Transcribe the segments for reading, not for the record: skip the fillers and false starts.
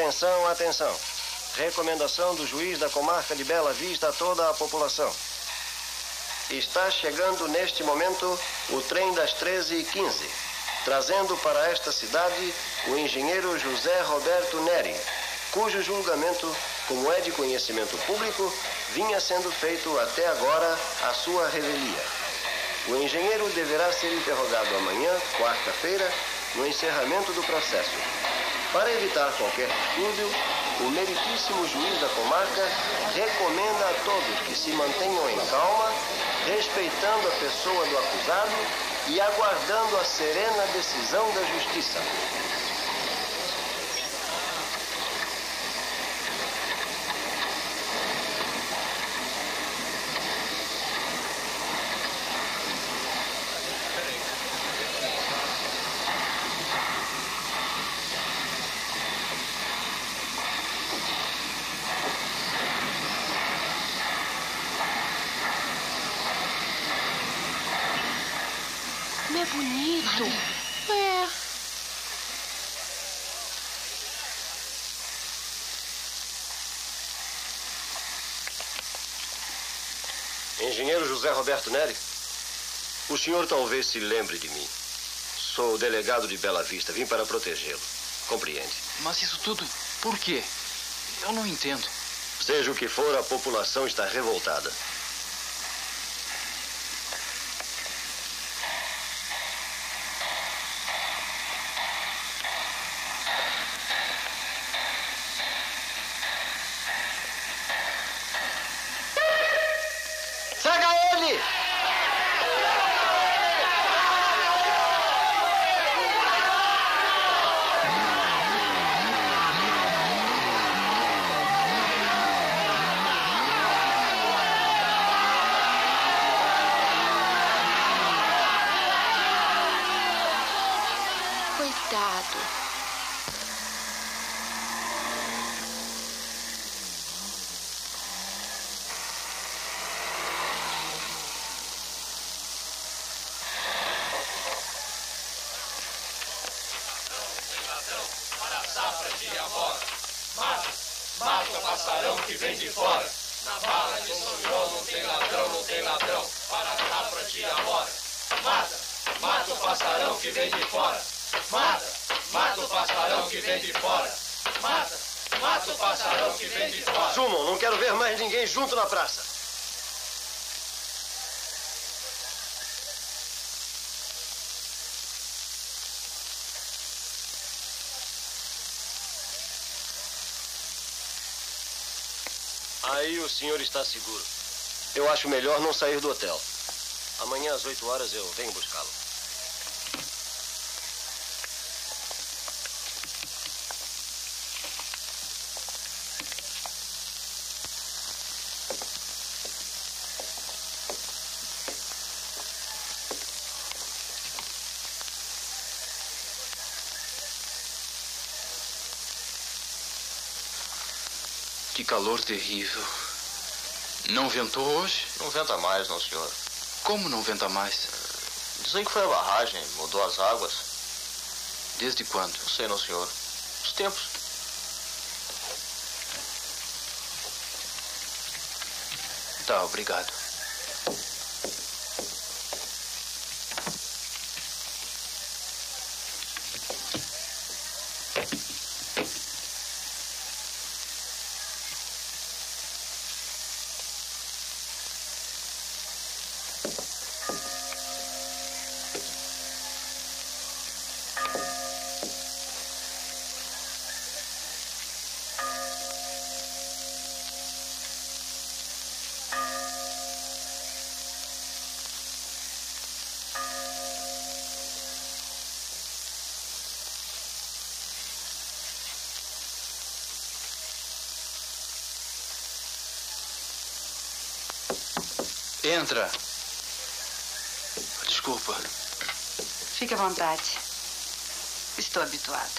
Atenção, atenção. Recomendação do juiz da comarca de Bela Vista a toda a população. Está chegando neste momento o trem das 13h15, trazendo para esta cidade o engenheiro José Roberto Nery, cujo julgamento, como é de conhecimento público, vinha sendo feito até agora à sua revelia. O engenheiro deverá ser interrogado amanhã, quarta-feira, no encerramento do processo. Para evitar qualquer distúrbio, o meritíssimo juiz da comarca recomenda a todos que se mantenham em calma, respeitando a pessoa do acusado e aguardando a serena decisão da justiça. É bonito. É. Engenheiro José Roberto Nery, o senhor talvez se lembre de mim. Sou o delegado de Bela Vista, vim para protegê-lo. Compreende? Mas isso tudo, por quê? Eu não entendo. Seja o que for, a população está revoltada. Aí o senhor está seguro. Eu acho melhor não sair do hotel. Amanhã às 8h eu venho buscá-lo. Que calor terrível. Não ventou hoje? Não venta mais, não, senhor. Como não venta mais? Dizem que foi a barragem, mudou as águas. Desde quando? Não sei, não, senhor. Os tempos. Tá, obrigado. Entra. Desculpa. Fique à vontade. Estou habituada.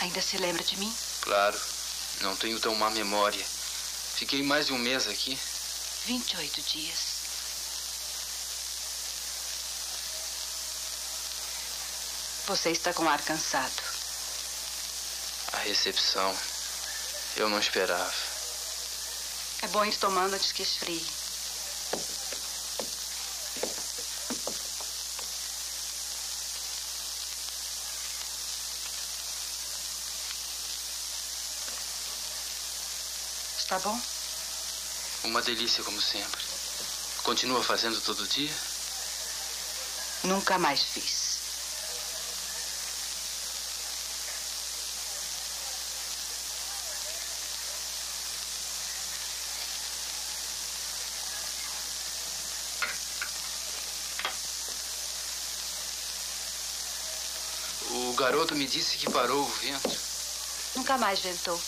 Ainda se lembra de mim? Claro. Não tenho tão má memória. Fiquei mais de um mês aqui. 28 dias. Você está com ar cansado. recepção. Eu não esperava. É bom ir tomando antes que esfrie. Está bom? Uma delícia, como sempre. Continua fazendo todo dia? Nunca mais fiz. O garoto me disse que parou o vento. Nunca mais ventou.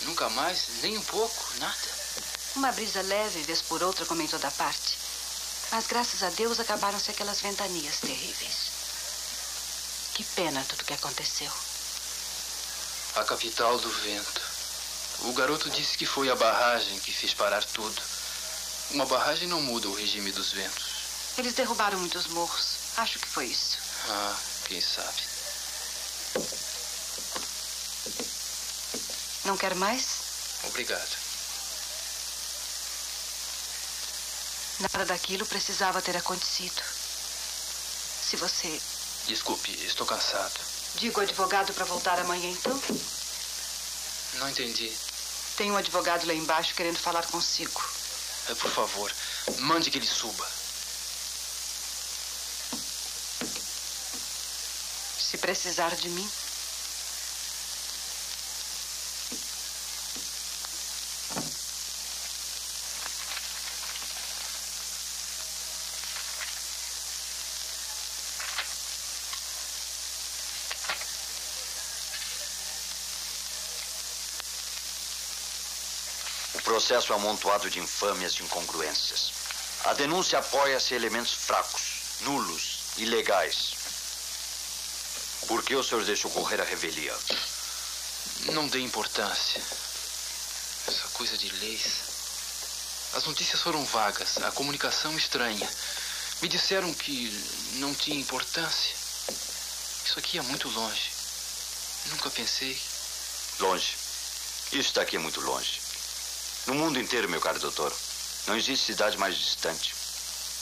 Nunca mais? Nem um pouco? Nada? Uma brisa leve, vez por outra, como em toda parte. Mas, graças a Deus, acabaram-se aquelas ventanias terríveis. Que pena tudo o que aconteceu. A capital do vento. O garoto disse que foi a barragem que fez parar tudo. Uma barragem não muda o regime dos ventos. Eles derrubaram muitos morros. Acho que foi isso. Ah, quem sabe. Não quer mais? Obrigado. Nada daquilo precisava ter acontecido. Se você... Desculpe, estou cansado. Digo ao advogado para voltar amanhã, então? Não entendi. Tem um advogado lá embaixo querendo falar consigo. Por favor, mande que ele suba. Se precisar de mim... Processo amontoado de infâmias e incongruências. A denúncia apoia-se em elementos fracos, nulos, ilegais. Por que o senhor deixou correr a revelia? Não dei importância. Essa coisa de leis. As notícias foram vagas, a comunicação estranha. Me disseram que não tinha importância. Isso aqui é muito longe. Nunca pensei. Longe. Isso daqui é muito longe. No mundo inteiro, meu caro doutor, não existe cidade mais distante.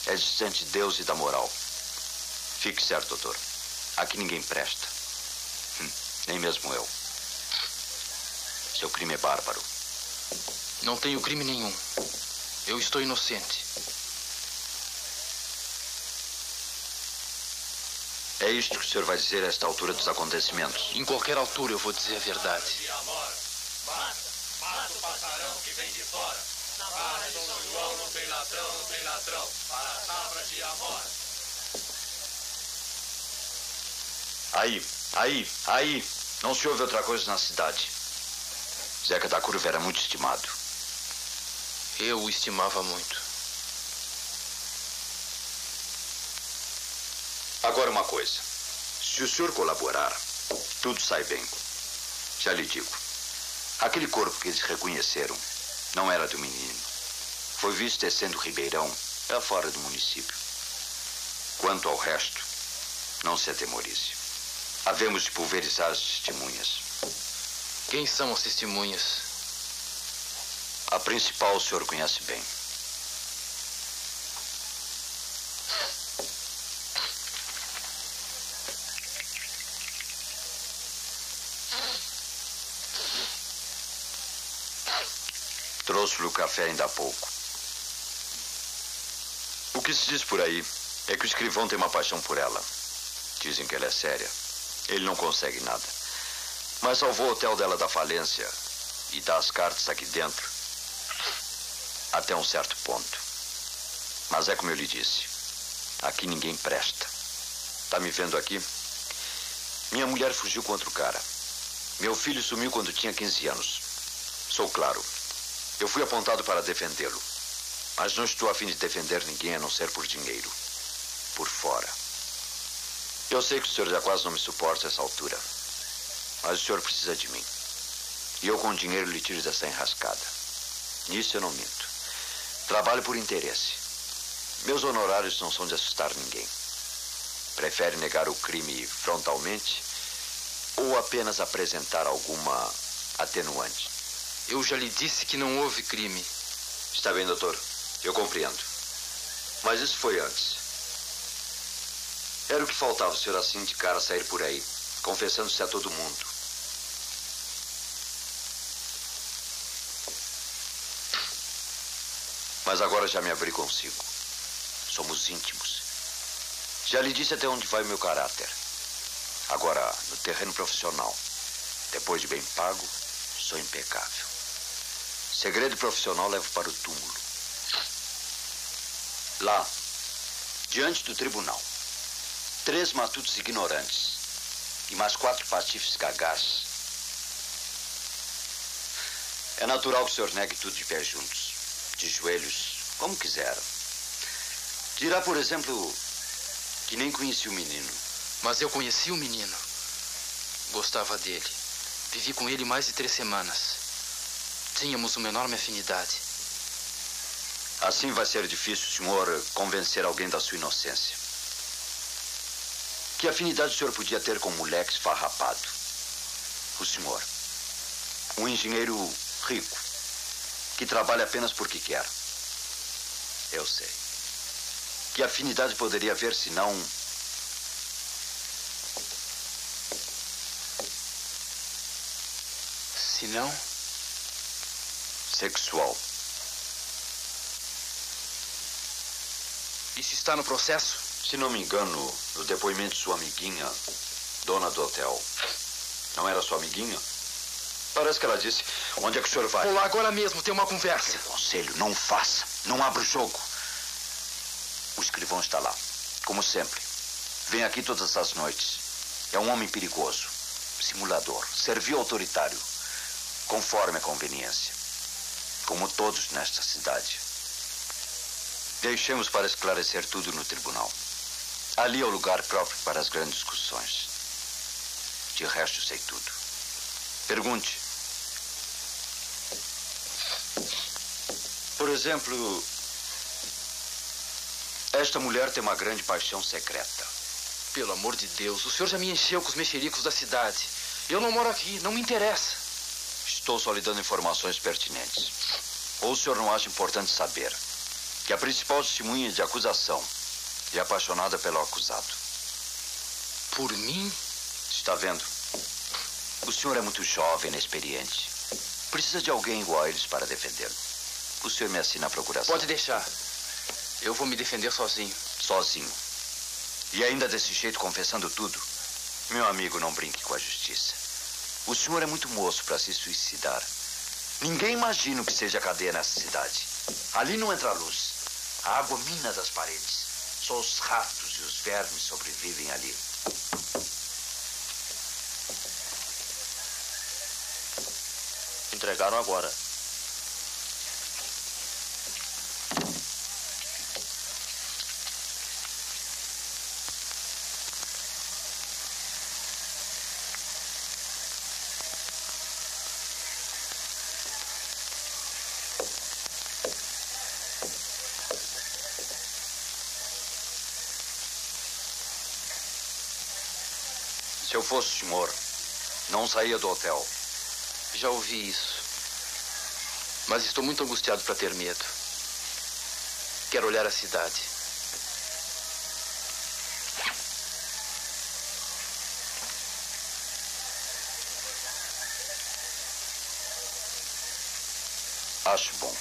É distante de Deus e da moral. Fique certo, doutor. Aqui ninguém presta. Nem mesmo eu. Seu crime é bárbaro. Não tenho crime nenhum. Eu estou inocente. É isto que o senhor vai dizer a esta altura dos acontecimentos? Em qualquer altura eu vou dizer a verdade. Aí. Não se ouve outra coisa na cidade. Zeca da Curva era muito estimado. Eu o estimava muito. Agora uma coisa. Se o senhor colaborar, tudo sai bem. Já lhe digo. Aquele corpo que eles reconheceram não era do menino. Foi visto descendo o ribeirão para fora do município. Quanto ao resto, não se atemorize. Havemos de pulverizar as testemunhas. Quem são as testemunhas? A principal o senhor conhece bem. Trouxe-lhe o café ainda há pouco. O que se diz por aí é que o escrivão tem uma paixão por ela. Dizem que ela é séria. Ele não consegue nada. Mas salvou o hotel dela da falência e dá as cartas aqui dentro até um certo ponto. Mas é como eu lhe disse. Aqui ninguém presta. Tá me vendo aqui? Minha mulher fugiu com outro cara. Meu filho sumiu quando tinha 15 anos. Sou claro. Eu fui apontado para defendê-lo. Mas não estou a fim de defender ninguém a não ser por dinheiro. Por fora. Eu sei que o senhor já quase não me suporta a essa altura. Mas o senhor precisa de mim. E eu com o dinheiro lhe tiro dessa enrascada. Nisso eu não minto. Trabalho por interesse. Meus honorários não são de assustar ninguém. Prefere negar o crime frontalmente ou apenas apresentar alguma atenuante. Eu já lhe disse que não houve crime. Está bem, doutor. Eu compreendo. Mas isso foi antes. Era o que faltava o senhor assim de cara sair por aí, confessando-se a todo mundo. Mas agora já me abri consigo. Somos íntimos. Já lhe disse até onde vai meu caráter. Agora, no terreno profissional, depois de bem pago, sou impecável. Segredo profissional levo para o túmulo. Lá, diante do tribunal, 3 matutos ignorantes e mais 4 patifes cagás. É natural que o senhor negue tudo de pé juntos, de joelhos, como quiser. Dirá, por exemplo, que nem conheci o menino. Mas eu conheci o menino. Gostava dele. Vivi com ele mais de 3 semanas. Tínhamos uma enorme afinidade. Assim vai ser difícil, senhor, convencer alguém da sua inocência. Que afinidade o senhor podia ter com um moleque esfarrapado? O senhor, um engenheiro rico, que trabalha apenas porque quer. Eu sei. Que afinidade poderia haver se não... Se não? Sexual. Isso está no processo? Se não me engano, no depoimento de sua amiguinha, dona do hotel. Não era sua amiguinha? Parece que ela disse. Onde é que o senhor vai? Vou lá agora mesmo, tem uma conversa. Conselho, não faça. Não abra o jogo. O escrivão está lá, como sempre. Vem aqui todas as noites. É um homem perigoso, simulador, servil autoritário, conforme a conveniência. Como todos nesta cidade. Deixemos para esclarecer tudo no tribunal. Ali é o lugar próprio para as grandes discussões. De resto, sei tudo. Pergunte. Por exemplo, esta mulher tem uma grande paixão secreta. Pelo amor de Deus, o senhor já me encheu com os mexericos da cidade. Eu não moro aqui, não me interessa. Estou só lhe dando informações pertinentes. Ou o senhor não acha importante saber que a principal testemunha de acusação é apaixonada pelo acusado? Por mim? Está vendo? O senhor é muito jovem, inexperiente. Precisa de alguém igual a eles para defendê-lo. O senhor me assina a procuração? Pode deixar. Eu vou me defender sozinho. Sozinho? E ainda desse jeito, confessando tudo? Meu amigo, não brinque com a justiça. O senhor é muito moço para se suicidar. Ninguém imagina o que seja a cadeia nessa cidade. Ali não entra a luz. A água mina das paredes. Só os ratos e os vermes sobrevivem ali. Entregaram agora. Se eu fosse o senhor, não saía do hotel. Já ouvi isso. Mas estou muito angustiado para ter medo. Quero olhar a cidade. Acho bom.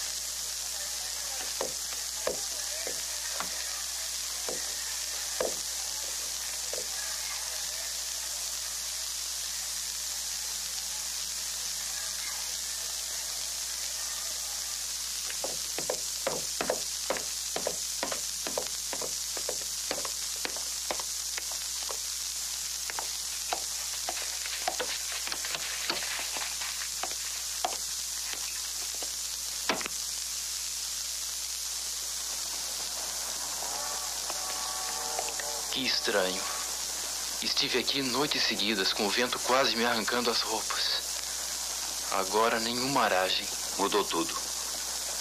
Que estranho. Estive aqui noites seguidas, com o vento quase me arrancando as roupas. Agora nenhuma aragem. Mudou tudo.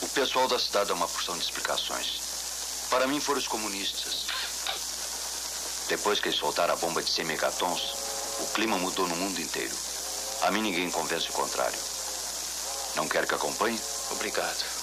O pessoal da cidade dá uma porção de explicações. Para mim foram os comunistas. Depois que eles soltaram a bomba de 100 megatons, o clima mudou no mundo inteiro. A mim ninguém convence o contrário. Não quer que acompanhe? Obrigado.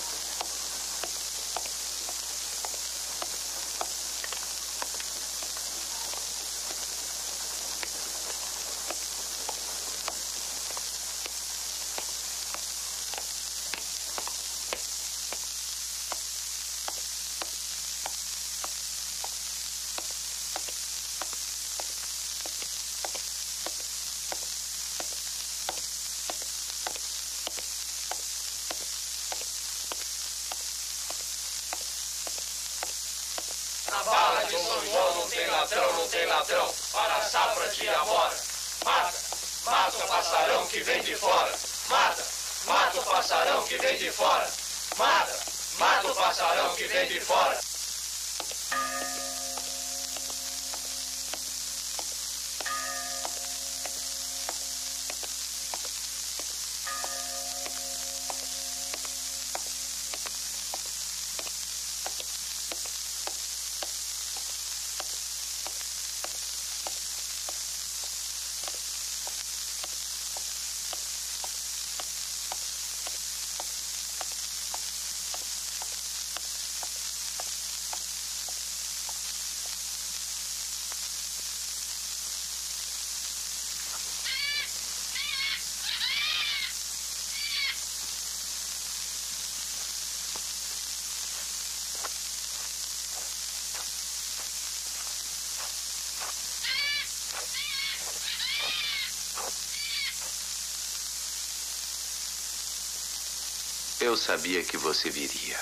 Eu sabia que você viria.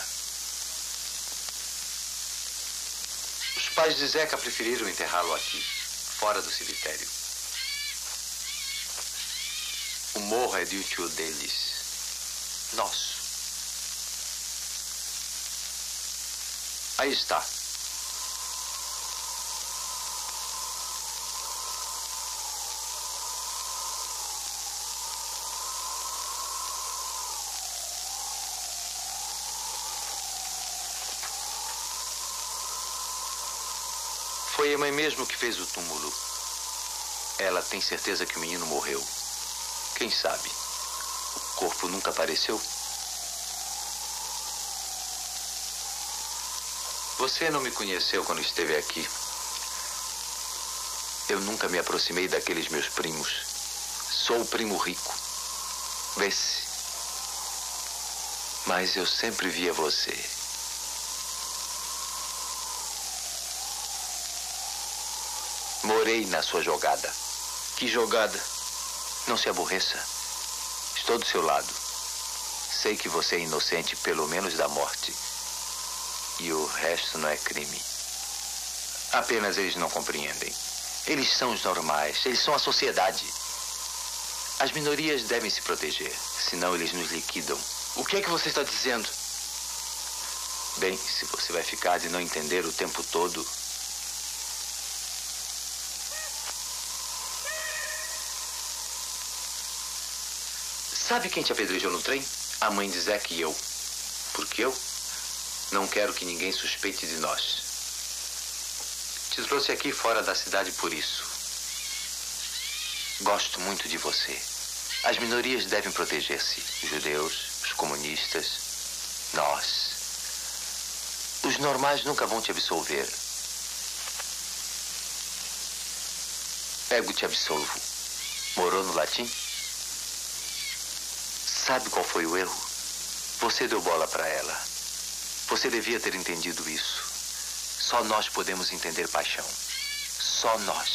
Os pais de Zeca preferiram enterrá-lo aqui, fora do cemitério. O morro é de um tio deles, nosso. Aí está. Foi a mãe mesmo que fez o túmulo. Ela tem certeza que o menino morreu. Quem sabe? O corpo nunca apareceu? Você não me conheceu quando esteve aqui. Eu nunca me aproximei daqueles meus primos. Sou o primo rico. Vê-se. Mas eu sempre via você. Morei na sua jogada. Que jogada? Não se aborreça. Estou do seu lado. Sei que você é inocente, pelo menos da morte. E o resto não é crime. Apenas eles não compreendem. Eles são os normais. Eles são a sociedade. As minorias devem se proteger, senão eles nos liquidam. O que é que você está dizendo? Bem, se você vai ficar de não entender o tempo todo... Sabe quem te apedrejou no trem? A mãe de Zeca e eu. Porque eu não quero que ninguém suspeite de nós. Te trouxe aqui fora da cidade por isso. Gosto muito de você. As minorias devem proteger-se. Os judeus, os comunistas, nós. Os normais nunca vão te absolver. Ego te absolvo. Morou no latim? Sabe qual foi o erro? Você deu bola para ela. Você devia ter entendido isso. Só nós podemos entender paixão. Só nós.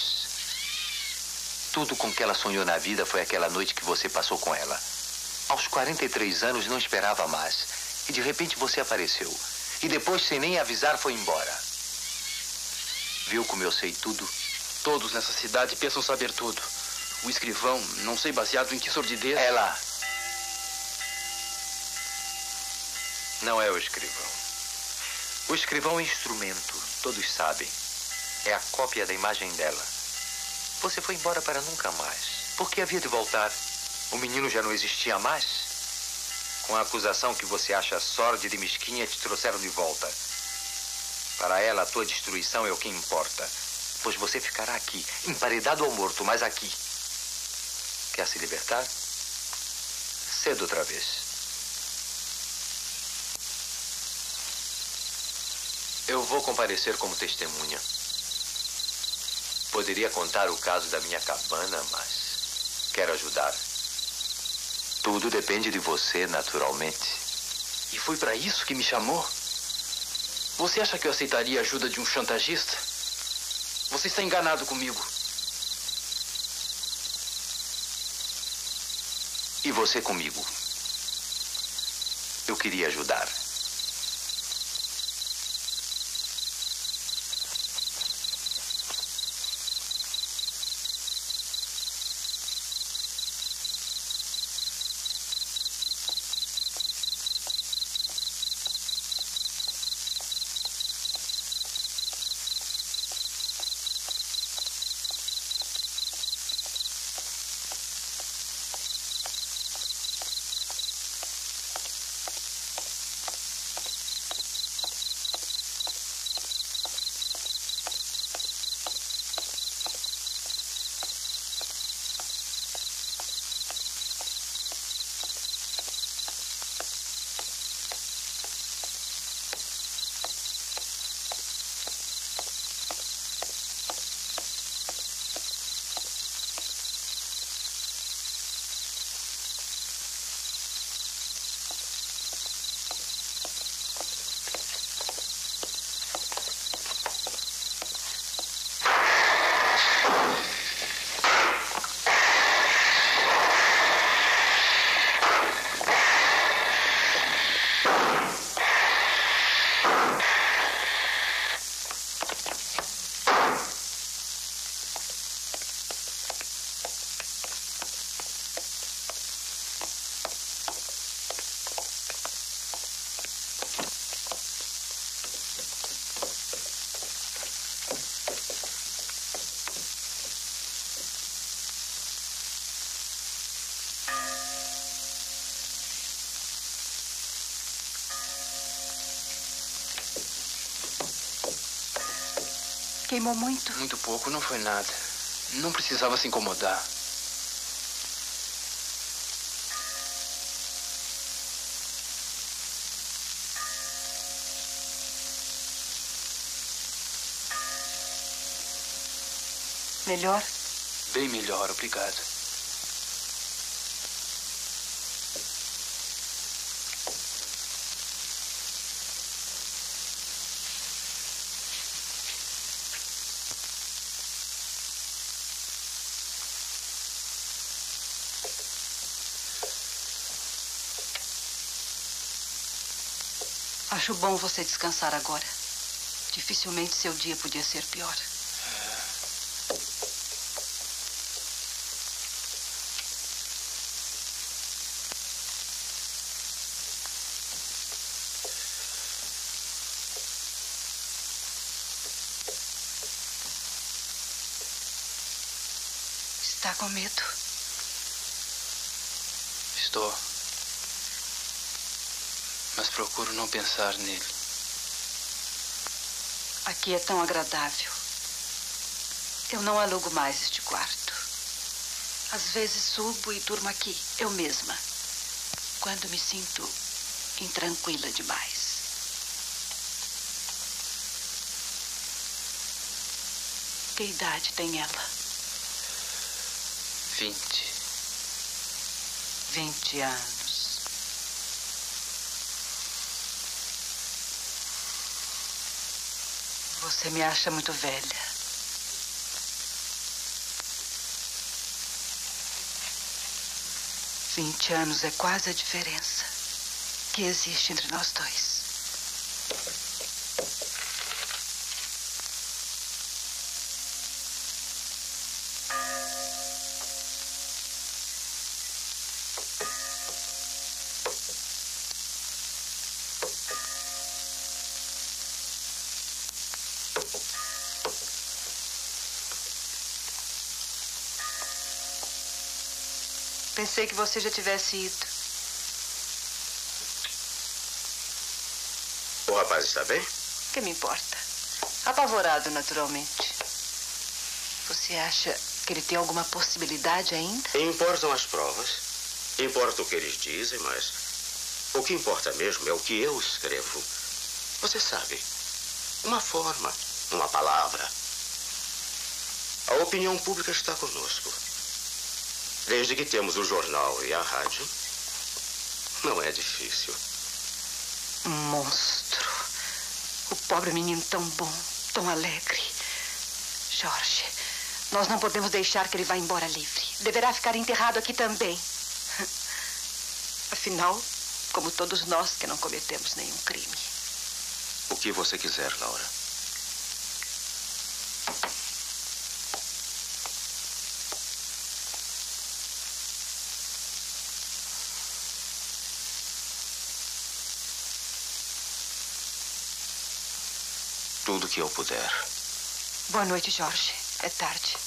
Tudo com que ela sonhou na vida foi aquela noite que você passou com ela. Aos 43 anos não esperava mais. E de repente você apareceu. E depois, sem nem avisar, foi embora. Viu como eu sei tudo? Todos nessa cidade pensam saber tudo. O escrivão, não sei baseado em que sordidez... Ela... Não é o escrivão. O escrivão é instrumento, todos sabem. É a cópia da imagem dela. Você foi embora para nunca mais. Por que havia de voltar? O menino já não existia mais? Com a acusação que você acha sórdida e mesquinha, te trouxeram de volta. Para ela, a tua destruição é o que importa. Pois você ficará aqui, emparedado ou morto, mas aqui. Quer se libertar? Cedo outra vez. Eu vou comparecer como testemunha. Poderia contar o caso da minha cabana, mas quero ajudar. Tudo depende de você, naturalmente. E foi para isso que me chamou? Você acha que eu aceitaria a ajuda de um chantagista? Você está enganado comigo. E você comigo. Eu queria ajudar. Queimou muito? Muito pouco, não foi nada. Não precisava se incomodar. Melhor? Bem melhor, obrigado. Acho bom você descansar agora. Dificilmente seu dia podia ser pior. Está com medo? Estou. Mas procuro não pensar nele. Aqui é tão agradável. Eu não alugo mais este quarto. Às vezes subo e durmo aqui, eu mesma, quando me sinto intranquila demais. Que idade tem ela? 20. 20 anos. Você me acha muito velha. Vinte anos é quase a diferença que existe entre nós dois. Pensei que você já tivesse ido. O rapaz está bem? Que me importa? Apavorado, naturalmente. Você acha que ele tem alguma possibilidade ainda? Importam as provas. Importa o que eles dizem, mas... o que importa mesmo é o que eu escrevo. Você sabe, uma forma, uma palavra. A opinião pública está conosco. Desde que temos o jornal e a rádio, não é difícil. Monstro. O pobre menino tão bom, tão alegre. Jorge, nós não podemos deixar que ele vá embora livre. Deverá ficar enterrado aqui também. Afinal, como todos nós que não cometemos nenhum crime. O que você quiser, Laura. Tudo que eu puder. Boa noite, Jorge. É tarde.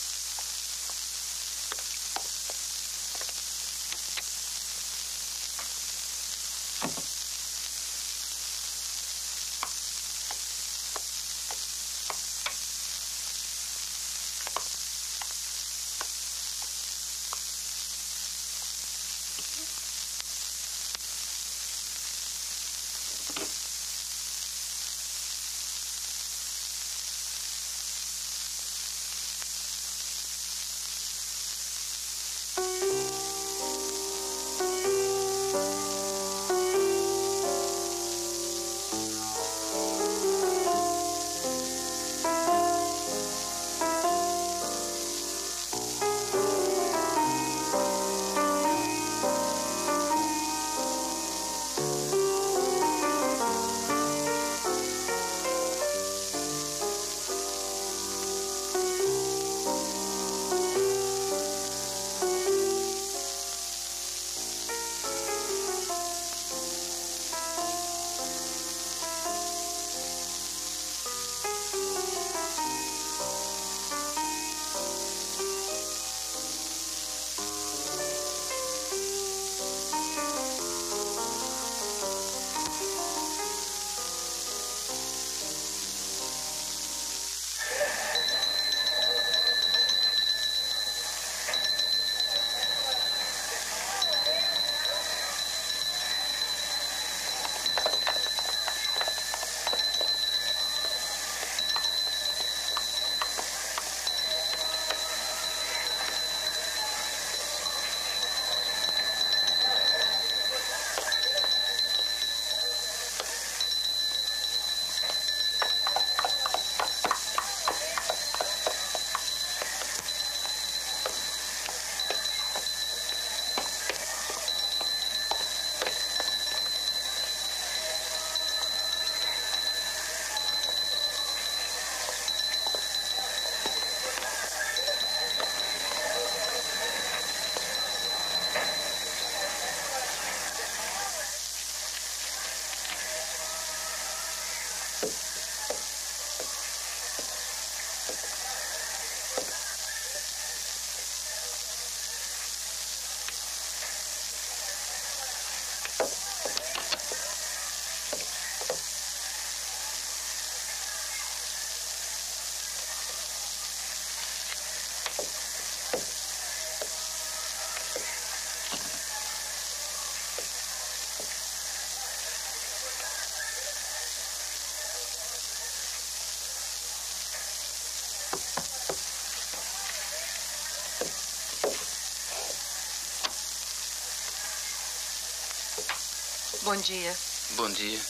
Bom dia. Bom dia.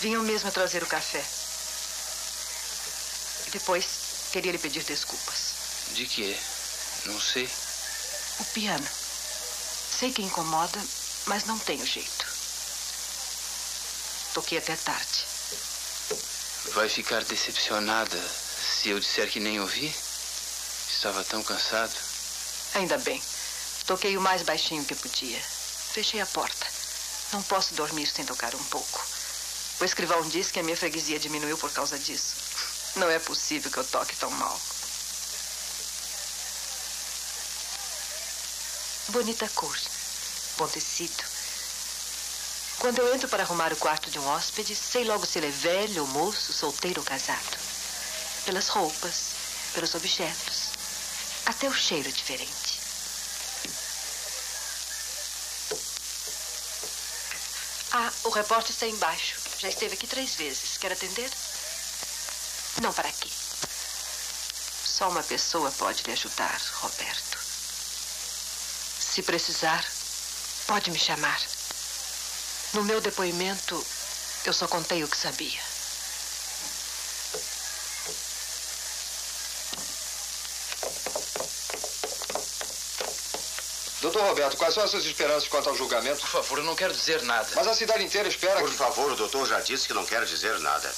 Vim eu mesma trazer o café. E depois, queria lhe pedir desculpas. De quê? Não sei. O piano. Sei que incomoda, mas não tenho jeito. Toquei até tarde. Vai ficar decepcionada se eu disser que nem ouvi? Estava tão cansado. Ainda bem. Toquei o mais baixinho que podia. Fechei a porta. Não posso dormir sem tocar um pouco. O escrivão diz que a minha freguesia diminuiu por causa disso. Não é possível que eu toque tão mal. Bonita cor. Bom tecido. Quando eu entro para arrumar o quarto de um hóspede, sei logo se ele é velho, moço, solteiro ou casado. Pelas roupas, pelos objetos. Até o cheiro é diferente. Ah, o repórter está embaixo. Já esteve aqui 3 vezes. Quer atender? Não, para aqui. Só uma pessoa pode lhe ajudar, Roberto. Se precisar, pode me chamar. No meu depoimento, eu só contei o que sabia. Doutor Roberto, quais são as suas esperanças quanto ao julgamento? Por favor, eu não quero dizer nada. Mas a cidade inteira espera... Por favor, o doutor já disse que não quer dizer nada.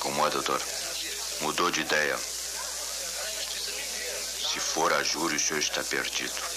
Como é, doutor? Mudou de ideia. Se for a júri, o senhor está perdido.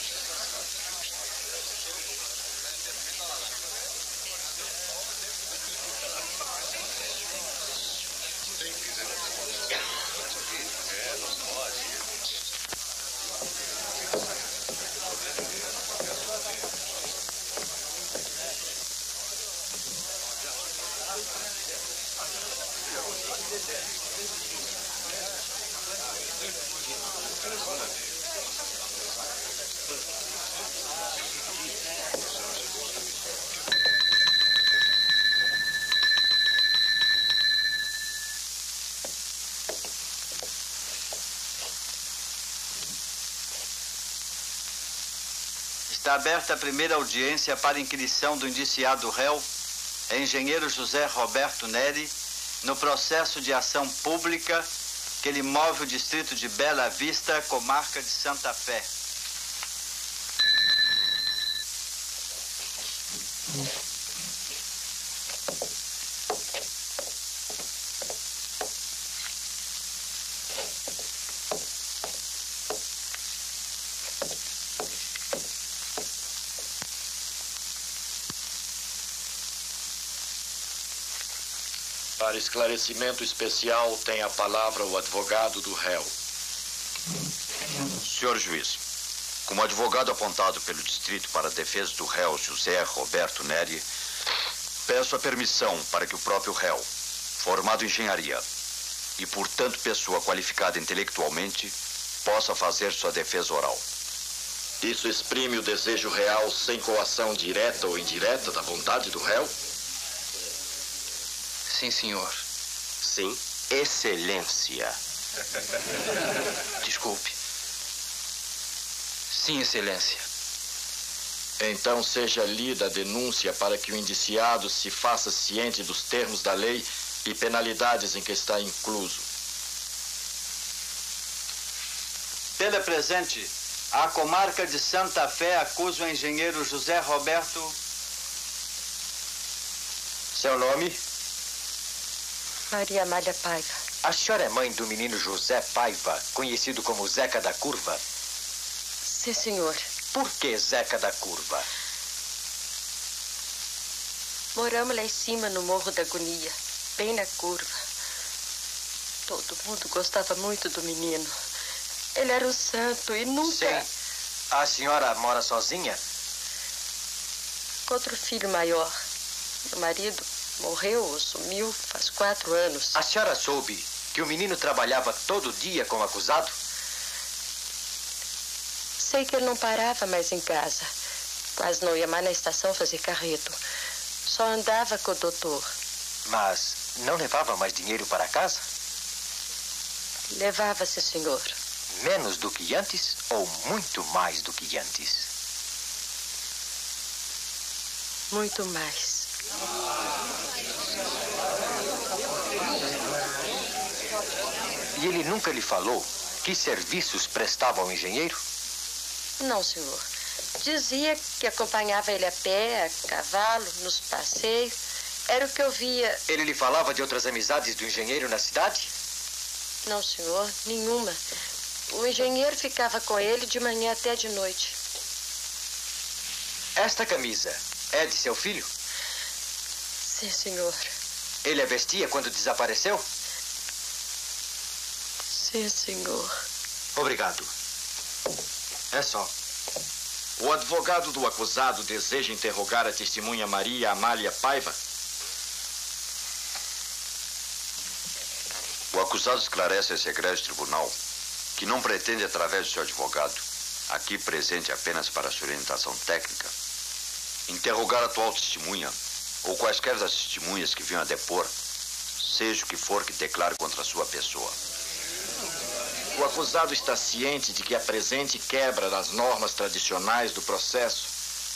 Está aberta a primeira audiência para inquirição do indiciado réu, engenheiro José Roberto Nery, no processo de ação pública que lhe move o distrito de Bela Vista, comarca de Santa Fé. Para esclarecimento especial, tem a palavra o advogado do réu. Senhor juiz, como advogado apontado pelo distrito para a defesa do réu José Roberto Nery, peço a permissão para que o próprio réu, formado em engenharia e, portanto, pessoa qualificada intelectualmente, possa fazer sua defesa oral. Isso exprime o desejo real sem coação direta ou indireta da vontade do réu? Sim, senhor. Sim, excelência. Desculpe. Sim, excelência. Então seja lida a denúncia para que o indiciado se faça ciente dos termos da lei e penalidades em que está incluso. Pela presente, a comarca de Santa Fé acusa o engenheiro José Roberto... Seu nome? Maria Amália Paiva. A senhora é mãe do menino José Paiva, conhecido como Zeca da Curva? Sim, senhor. Por que Zeca da Curva? Moramos lá em cima, no Morro da Agonia, bem na curva. Todo mundo gostava muito do menino. Ele era um santo e nunca... Sim. A senhora mora sozinha? Com outro filho maior. Meu marido... morreu ou sumiu faz 4 anos. A senhora soube que o menino trabalhava todo dia com o acusado? Sei que ele não parava mais em casa. Quase não ia mais na estação fazer carreto. Só andava com o doutor. Mas não levava mais dinheiro para casa? Levava-se, senhor. Menos do que antes ou muito mais do que antes? Muito mais. E ele nunca lhe falou que serviços prestava ao engenheiro? Não, senhor. Dizia que acompanhava ele a pé, a cavalo, nos passeios. Era o que eu via. Ele lhe falava de outras amizades do engenheiro na cidade? Não, senhor, nenhuma. O engenheiro ficava com ele de manhã até de noite. Esta camisa é de seu filho? Sim, senhor. Ele a vestia quando desapareceu? Sim, senhor. Obrigado. É só. O advogado do acusado deseja interrogar a testemunha Maria Amália Paiva. O acusado esclarece a secretário do tribunal que não pretende, através do seu advogado, aqui presente apenas para sua orientação técnica, interrogar a atual testemunha ou quaisquer das testemunhas que venham a depor, seja o que for que declare contra a sua pessoa. O acusado está ciente de que a presente quebra das normas tradicionais do processo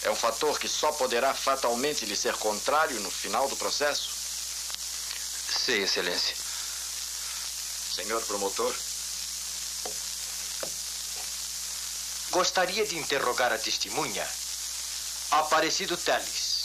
é um fator que só poderá fatalmente lhe ser contrário no final do processo? Sim, Excelência. Senhor promotor? Gostaria de interrogar a testemunha Aparecido Teles.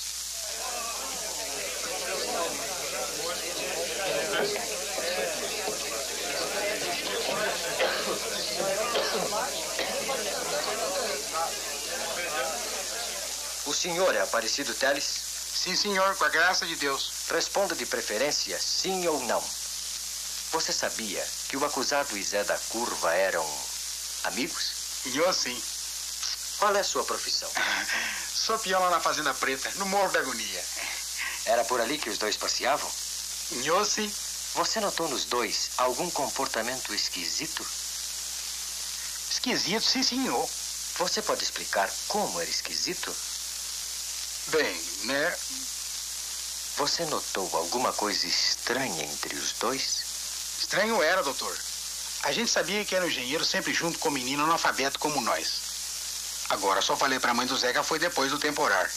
O senhor é Aparecido Teles? Sim, senhor, com a graça de Deus. Responda de preferência sim ou não. Você sabia que o acusado e Zé da Curva eram amigos? Eu sim. Qual é a sua profissão? Sou peão lá na Fazenda Preta, no Morro da Agonia. Era por ali que os dois passeavam? Eu sim. Você notou nos dois algum comportamento esquisito? Esquisito, sim, senhor. Você pode explicar como era esquisito? Bem, né? Você notou alguma coisa estranha entre os dois? Estranho era, doutor. A gente sabia que era um engenheiro sempre junto com um menino analfabeto como nós. Agora, só falei para a mãe do Zeca foi depois do temporar.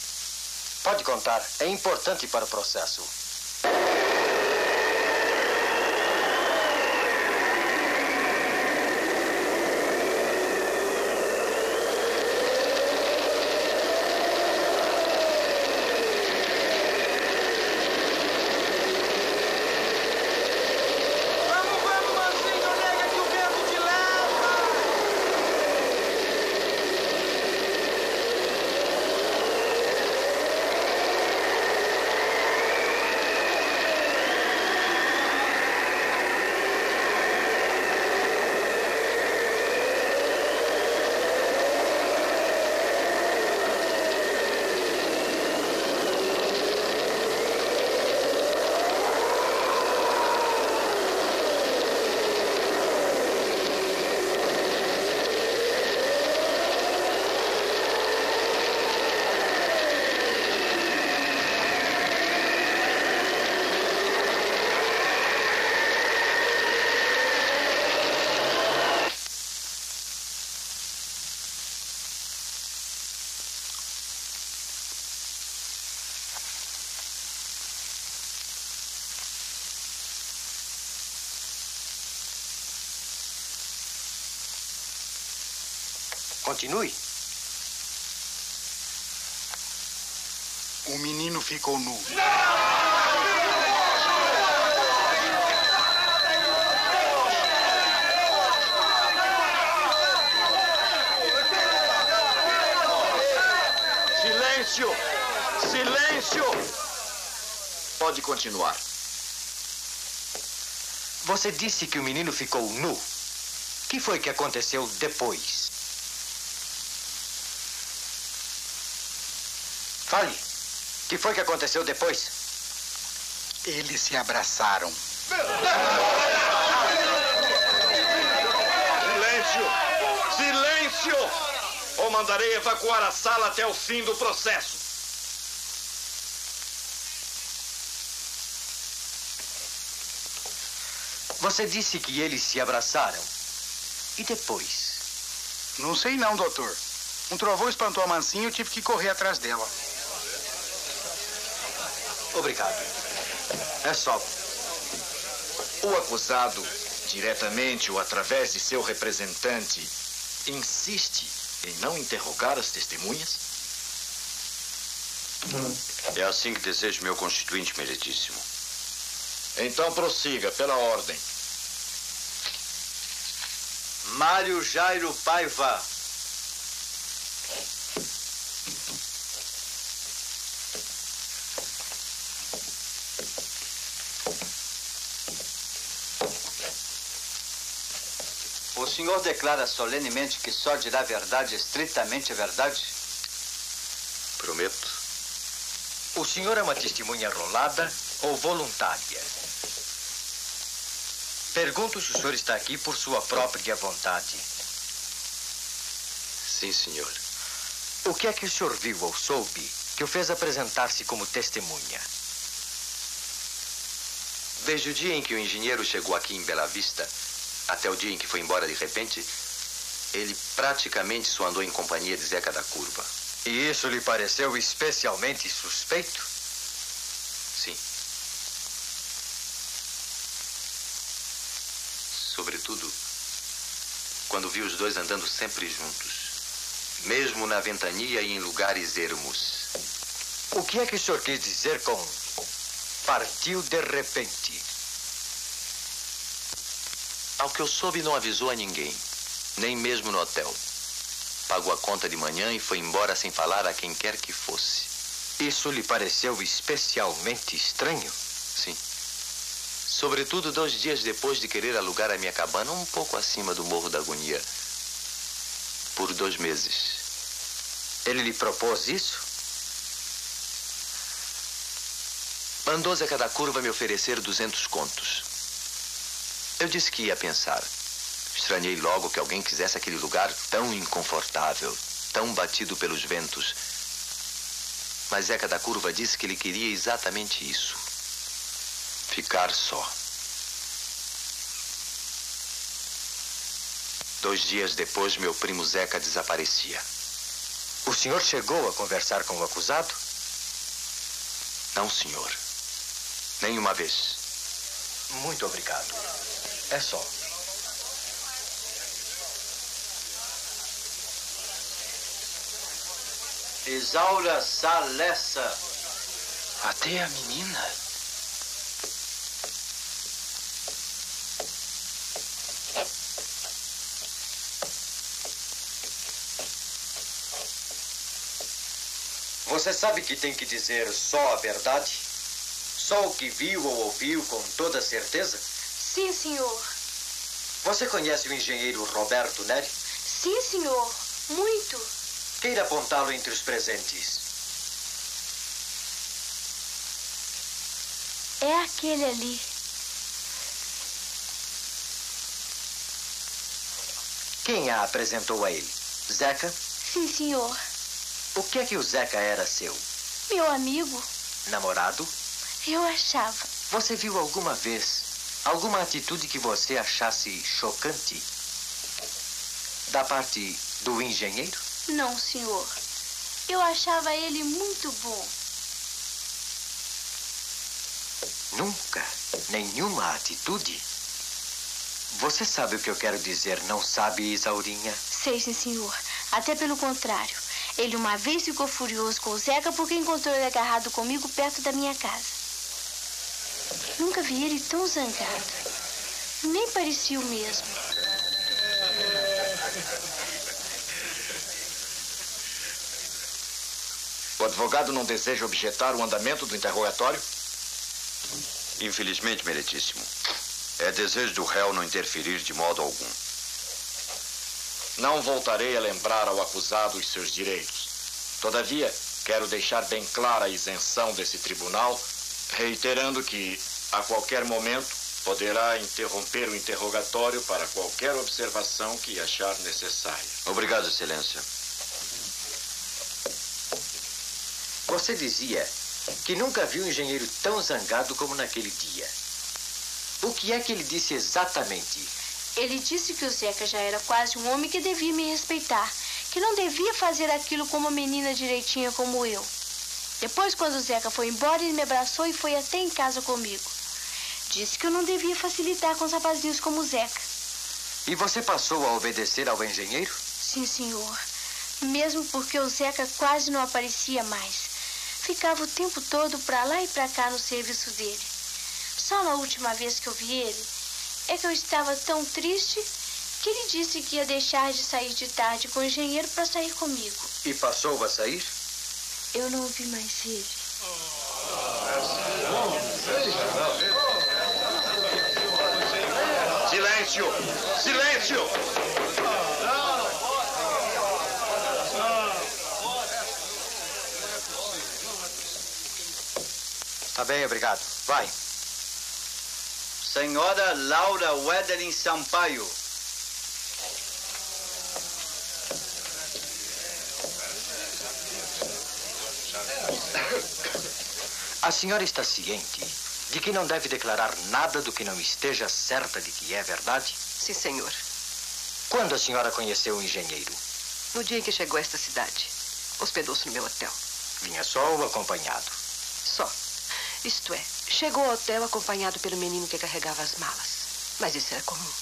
Pode contar, é importante para o processo. Continue. O menino ficou nu. Silêncio! Silêncio! Pode continuar. Você disse que o menino ficou nu. O que foi que aconteceu depois? Fale, o que foi que aconteceu depois? Eles se abraçaram. Silêncio! Silêncio! Ou mandarei evacuar a sala até o fim do processo. Você disse que eles se abraçaram. E depois? Não sei não, doutor. Um trovão espantou a mansinha e eu tive que correr atrás dela. Obrigado. É só. O acusado diretamente ou através de seu representante, insiste em não interrogar as testemunhas? É assim que desejo meu constituinte, meritíssimo. Então prossiga, pela ordem. Mário Jairo Paiva. O senhor declara solenemente que só dirá a verdade, estritamente a verdade? Prometo. O senhor é uma testemunha rolada ou voluntária? Pergunto se o senhor está aqui por sua própria vontade. Sim, senhor. O que é que o senhor viu ou soube que o fez apresentar-se como testemunha? Desde o dia em que o engenheiro chegou aqui em Bela Vista, até o dia em que foi embora de repente, ele praticamente só andou em companhia de Zeca da Curva. E isso lhe pareceu especialmente suspeito? Sim. Sobretudo, quando vi os dois andando sempre juntos, mesmo na ventania e em lugares ermos. O que é que o senhor quis dizer com partiu de repente? Ao que eu soube, não avisou a ninguém, nem mesmo no hotel. Pagou a conta de manhã e foi embora sem falar a quem quer que fosse. Isso lhe pareceu especialmente estranho? Sim. Sobretudo 2 dias depois de querer alugar a minha cabana um pouco acima do Morro da Agonia. Por 2 meses. Ele lhe propôs isso? Mandou Zeca da Curva me oferecer 200 contos. Eu disse que ia pensar. Estranhei logo que alguém quisesse aquele lugar tão inconfortável, tão batido pelos ventos. Mas Zeca da Curva disse que ele queria exatamente isso. Ficar só. 2 dias depois, meu primo Zeca desaparecia. O senhor chegou a conversar com o acusado? Não, senhor. Nenhuma vez. Muito obrigado. É só. Isaura Salesa. Até a menina. Você sabe que tem que dizer só a verdade? Só o que viu ou ouviu com toda certeza? Sim, senhor. Você conhece o engenheiro Roberto Nery? Sim, senhor. Muito. Queira apontá-lo entre os presentes. É aquele ali. Quem a apresentou a ele? Zeca? Sim, senhor. O que é que o Zeca era seu? Meu amigo. Namorado? Eu achava. Você viu alguma vez alguma atitude que você achasse chocante da parte do engenheiro? Não, senhor. Eu achava ele muito bom. Nunca? Nenhuma atitude? Você sabe o que eu quero dizer, não sabe, Isaurinha? Sei, sim, senhor. Até pelo contrário. Ele uma vez ficou furioso com o Zeca porque encontrou ele agarrado comigo perto da minha casa. Nunca vi ele tão zangado. Nem parecia o mesmo. O advogado não deseja objetar o andamento do interrogatório? Infelizmente, meritíssimo. É desejo do réu não interferir de modo algum. Não voltarei a lembrar ao acusado os seus direitos. Todavia, quero deixar bem clara a isenção desse tribunal, reiterando que, a qualquer momento, poderá interromper o interrogatório para qualquer observação que achar necessária. Obrigado, Excelência. Você dizia que nunca viu um engenheiro tão zangado como naquele dia. O que é que ele disse exatamente? Ele disse que o Zeca já era quase um homem que devia me respeitar, que não devia fazer aquilo com uma menina direitinha como eu. Depois, quando o Zeca foi embora, ele me abraçou e foi até em casa comigo. Disse que eu não devia facilitar com os rapazinhos como o Zeca. E você passou a obedecer ao engenheiro? Sim, senhor. Mesmo porque o Zeca quase não aparecia mais. Ficava o tempo todo pra lá e pra cá no serviço dele. Só na última vez que eu vi ele, é que eu estava tão triste que ele disse que ia deixar de sair de tarde com o engenheiro pra sair comigo. E passou a sair? Eu não vi mais ele. Silêncio! Silêncio! Tá bem, obrigado. Vai. Senhora Laura Wedering Sampaio. A senhora está ciente de que não deve declarar nada do que não esteja certa de que é verdade? Sim, senhor. Quando a senhora conheceu o engenheiro? No dia em que chegou a esta cidade. Hospedou-se no meu hotel. Vinha só ou acompanhado? Só. Isto é, chegou ao hotel acompanhado pelo menino que carregava as malas. Mas isso era comum.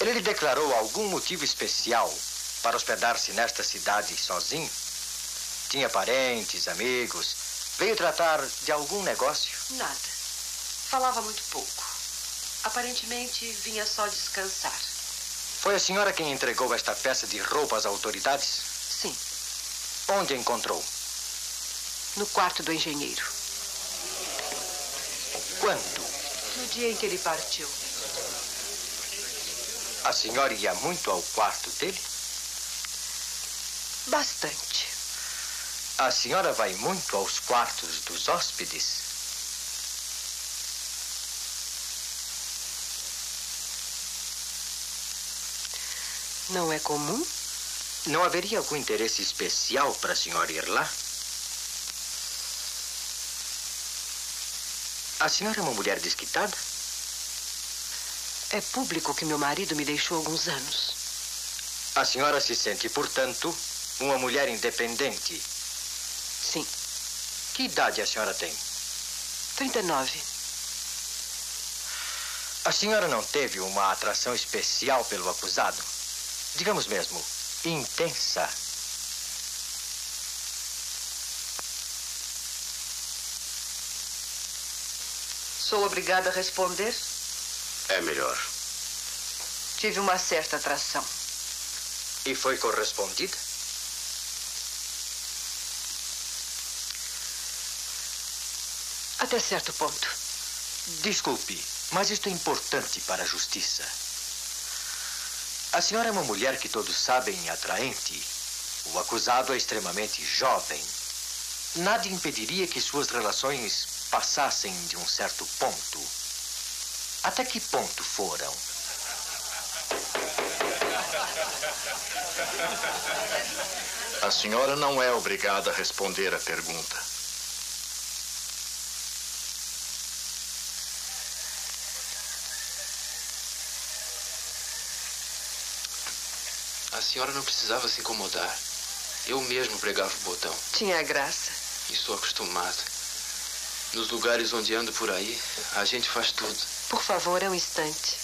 Ele lhe declarou algum motivo especial para hospedar-se nesta cidade sozinho? Tinha parentes, amigos? Veio tratar de algum negócio? Nada. Falava muito pouco. Aparentemente, vinha só descansar. Foi a senhora quem entregou esta peça de roupa às autoridades? Sim. Onde encontrou? No quarto do engenheiro. Quando? No dia em que ele partiu. A senhora ia muito ao quarto dele? Bastante. A senhora vai muito aos quartos dos hóspedes? Não é comum? Não haveria algum interesse especial para a senhora ir lá? A senhora é uma mulher desquitada? É público que meu marido me deixou há alguns anos. A senhora se sente, portanto, uma mulher independente? Sim. Que idade a senhora tem? 39. A senhora não teve uma atração especial pelo acusado? Digamos mesmo, intensa. Sou obrigada a responder? É melhor. Tive uma certa atração. E foi correspondida? Até certo ponto. Desculpe, mas isto é importante para a justiça. A senhora é uma mulher que todos sabem atraente. O acusado é extremamente jovem. Nada impediria que suas relações passassem de um certo ponto. Até que ponto foram? A senhora não é obrigada a responder à pergunta. A senhora não precisava se incomodar. Eu mesmo pregava o botão. Tinha graça. E sou acostumado. Nos lugares onde ando por aí, a gente faz tudo. Por favor, é um instante.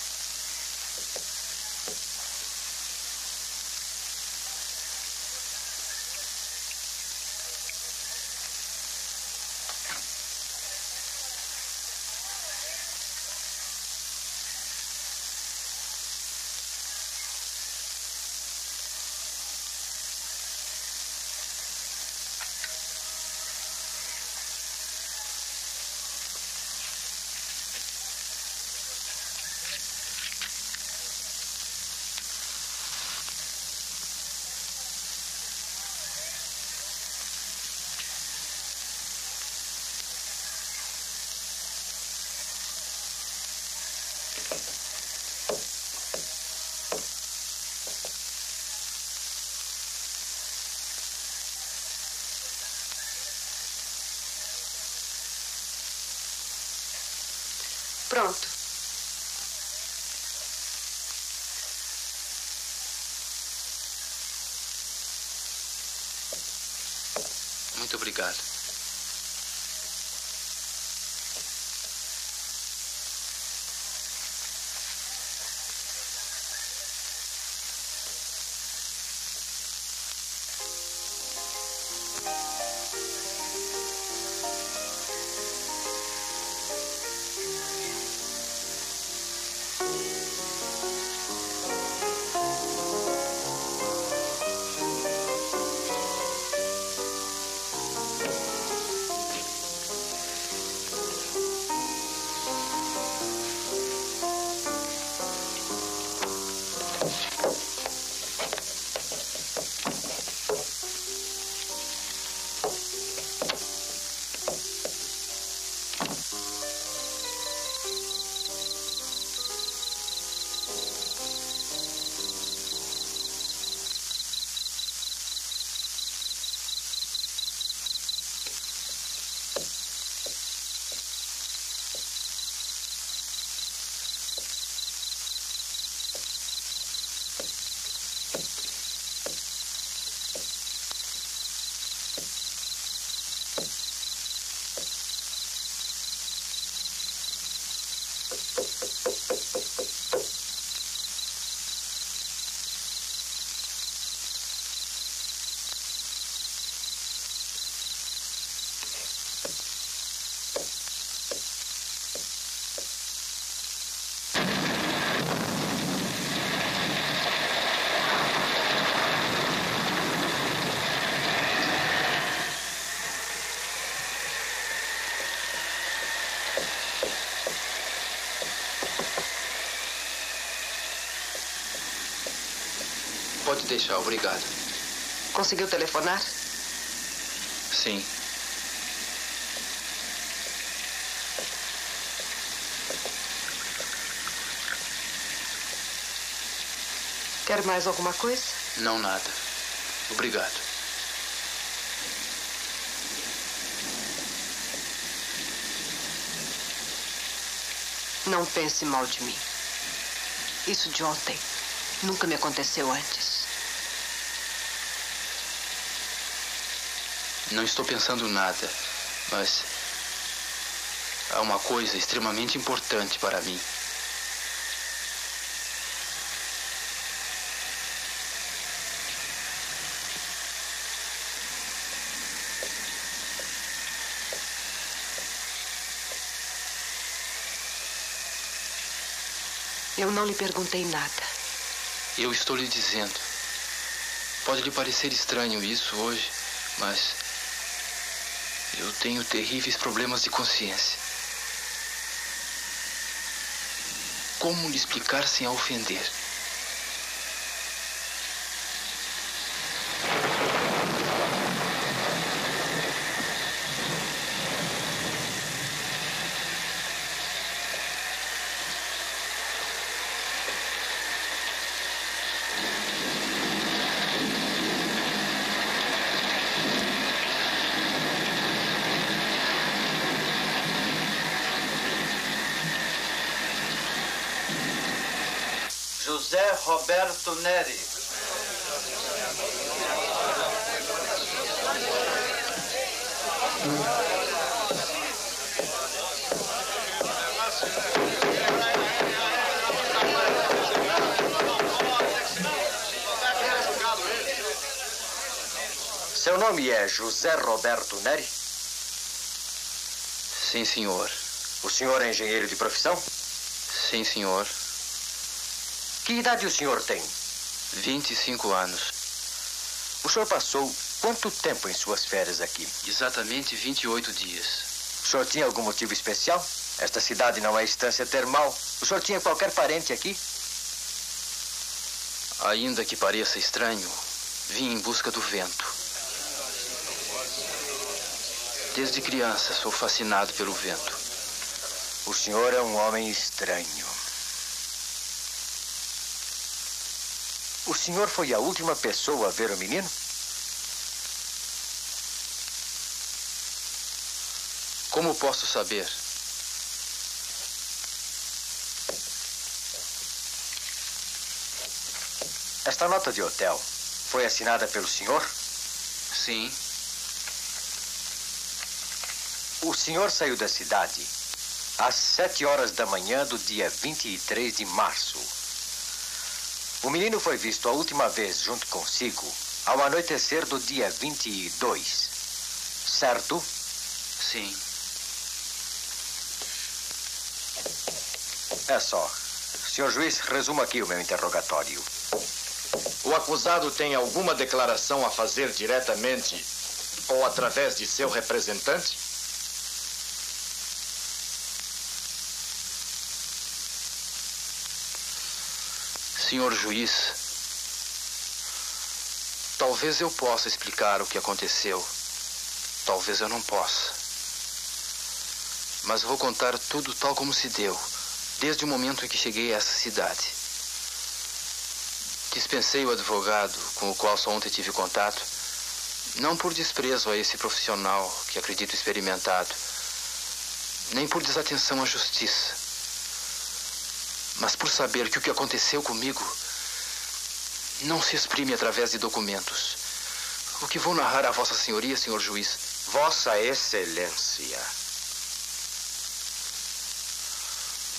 Pronto. Muito obrigado. Pode deixar, obrigado. Conseguiu telefonar? Sim. Quer mais alguma coisa? Não, nada. Obrigado. Não pense mal de mim. Isso de ontem nunca me aconteceu antes. Não estou pensando nada, mas há uma coisa extremamente importante para mim. Eu não lhe perguntei nada. Eu estou lhe dizendo. Pode lhe parecer estranho isso hoje, mas eu tenho terríveis problemas de consciência. Como lhe explicar sem a ofender? José Roberto Nery. Seu nome é José Roberto Nery? Sim, senhor. O senhor é engenheiro de profissão? Sim, senhor. Que idade o senhor tem? 25 anos. O senhor passou quanto tempo em suas férias aqui? Exatamente 28 dias. O senhor tinha algum motivo especial? Esta cidade não é estância termal. O senhor tinha qualquer parente aqui? Ainda que pareça estranho, vim em busca do vento. Desde criança sou fascinado pelo vento. O senhor é um homem estranho. O senhor foi a última pessoa a ver o menino? Como posso saber? Esta nota de hotel foi assinada pelo senhor? Sim. O senhor saiu da cidade às 7h do dia 23 de março. O menino foi visto a última vez junto consigo ao anoitecer do dia 22, certo? Sim. É só. Senhor juiz, resuma aqui o meu interrogatório. O acusado tem alguma declaração a fazer diretamente ou através de seu representante? Senhor juiz, talvez eu possa explicar o que aconteceu. Talvez eu não possa. Mas vou contar tudo tal como se deu, desde o momento em que cheguei a essa cidade. Dispensei o advogado, com o qual só ontem tive contato, não por desprezo a esse profissional que acredito experimentado, nem por desatenção à justiça. Mas por saber que o que aconteceu comigo não se exprime através de documentos. O que vou narrar a Vossa Senhoria, senhor juiz? Vossa Excelência.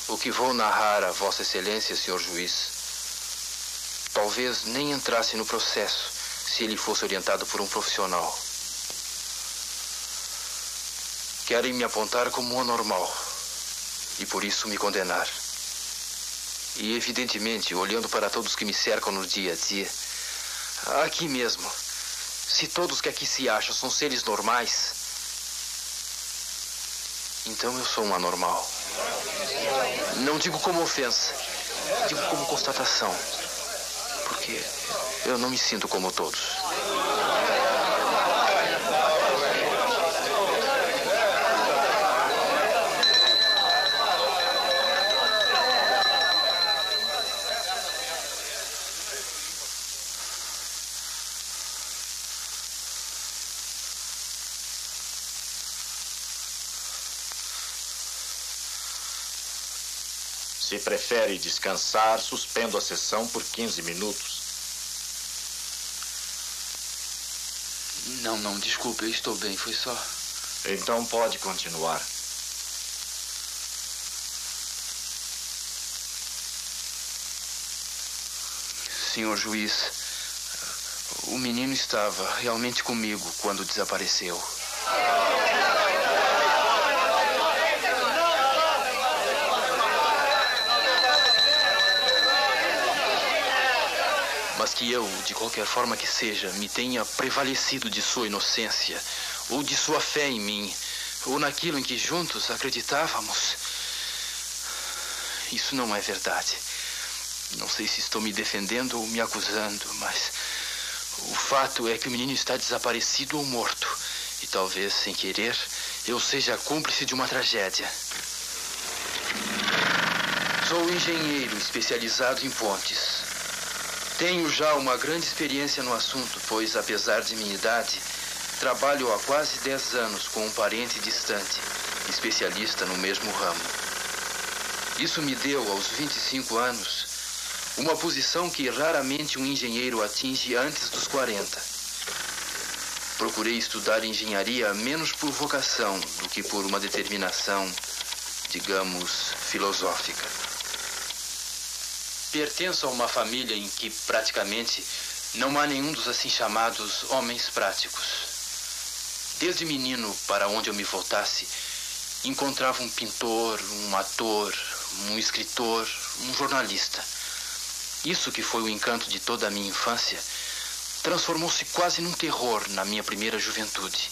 O que vou narrar a Vossa Excelência, senhor juiz, talvez nem entrasse no processo se ele fosse orientado por um profissional. Querem me apontar como um anormal e por isso me condenar. E, evidentemente, olhando para todos que me cercam no dia a dia, aqui mesmo, se todos que aqui se acham são seres normais, então eu sou um anormal. Não digo como ofensa, digo como constatação. Porque Eu não me sinto como todos. Se prefere descansar, suspendo a sessão por 15 minutos. Não, desculpe, eu estou bem, foi só... Então pode continuar. Senhor juiz, o menino estava realmente comigo quando desapareceu. Mas que eu, de qualquer forma que seja, me tenha prevalecido de sua inocência, ou de sua fé em mim, ou naquilo em que juntos acreditávamos. Isso não é verdade. Não sei se estou me defendendo ou me acusando, mas o fato é que o menino está desaparecido ou morto. E talvez, sem querer, eu seja cúmplice de uma tragédia. Sou engenheiro especializado em pontes. Tenho já uma grande experiência no assunto, pois, apesar de minha idade, trabalho há quase 10 anos com um parente distante, especialista no mesmo ramo. Isso me deu, aos 25 anos, uma posição que raramente um engenheiro atinge antes dos 40. Procurei estudar engenharia menos por vocação do que por uma determinação, digamos, filosófica. Pertenço a uma família em que praticamente não há nenhum dos assim chamados homens práticos. Desde menino, para onde eu me voltasse, encontrava um pintor, um ator, um escritor, um jornalista. Isso que foi o encanto de toda a minha infância transformou-se quase num terror na minha primeira juventude.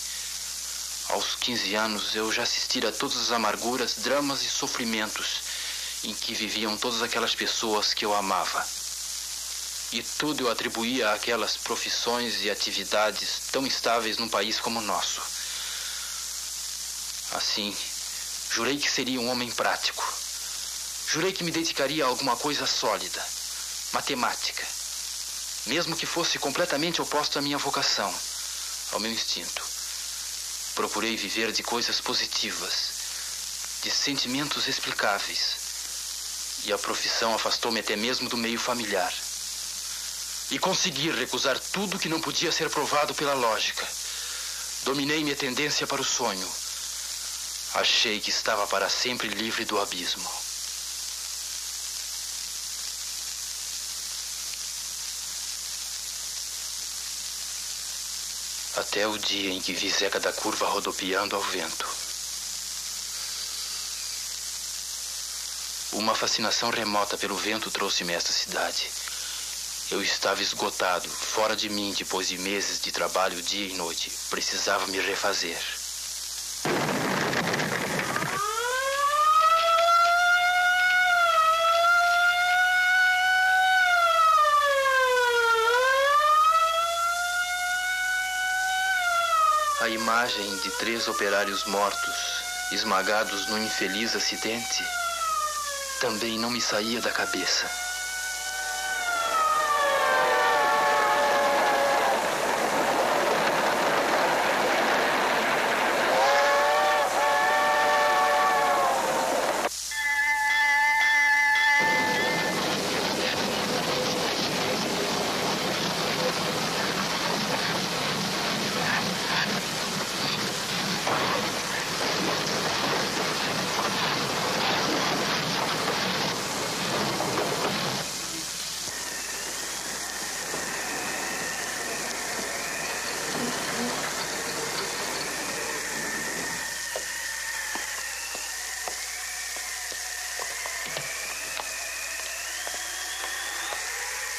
Aos 15 anos eu já assistira a todas as amarguras, dramas e sofrimentos em que viviam todas aquelas pessoas que eu amava. E tudo eu atribuía àquelas profissões e atividades tão instáveis num país como o nosso. Assim, jurei que seria um homem prático. Jurei que me dedicaria a alguma coisa sólida, matemática, mesmo que fosse completamente oposto à minha vocação, ao meu instinto. Procurei viver de coisas positivas, de sentimentos explicáveis. E a profissão afastou-me até mesmo do meio familiar. E consegui recusar tudo que não podia ser provado pela lógica. Dominei minha tendência para o sonho. Achei que estava para sempre livre do abismo. Até o dia em que vi Zeca da Curva rodopiando ao vento. Uma fascinação remota pelo vento trouxe-me a esta cidade. Eu estava esgotado, fora de mim, depois de meses de trabalho dia e noite. Precisava me refazer. A imagem de 3 operários mortos, esmagados num infeliz acidente, também não me saía da cabeça.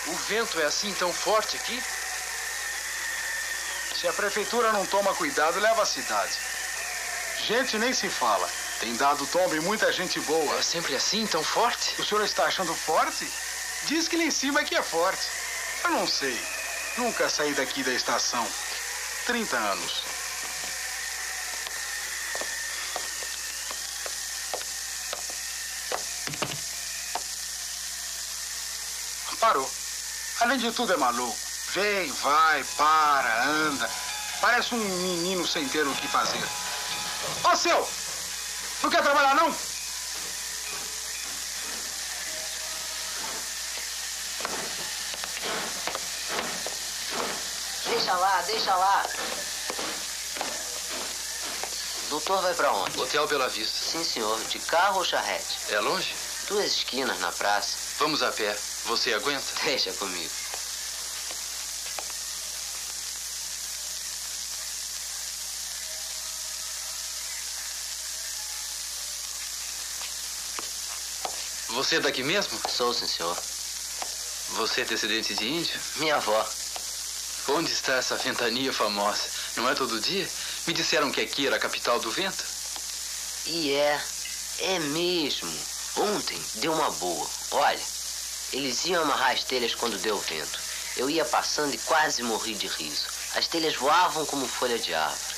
O vento é assim tão forte aqui? Se a prefeitura não toma cuidado, leva a cidade. Gente nem se fala. Tem dado tombo e muita gente boa. É sempre assim, tão forte? O senhor está achando forte? Diz que lá em cima é que é forte. Eu não sei. Nunca saí daqui da estação. 30 anos. Parou. Além de tudo é maluco. Vem, vai, para, anda. Parece um menino sem ter o que fazer. Ô, seu! Não quer trabalhar, não? Deixa lá, deixa lá. Doutor vai pra onde? Hotel Bela Vista. Sim, senhor. De carro ou charrete? É longe? 2 esquinas na praça. Vamos a pé. Você aguenta? Deixa comigo. Você é daqui mesmo? Sou, sim, senhor. Você é descendente de índio? Minha avó. Onde está essa ventania famosa? Não é todo dia? Me disseram que aqui era a capital do vento. E é mesmo. Ontem deu uma boa. Olha, eles iam amarrar as telhas quando deu o vento. Eu ia passando e quase morri de riso. As telhas voavam como folha de árvore.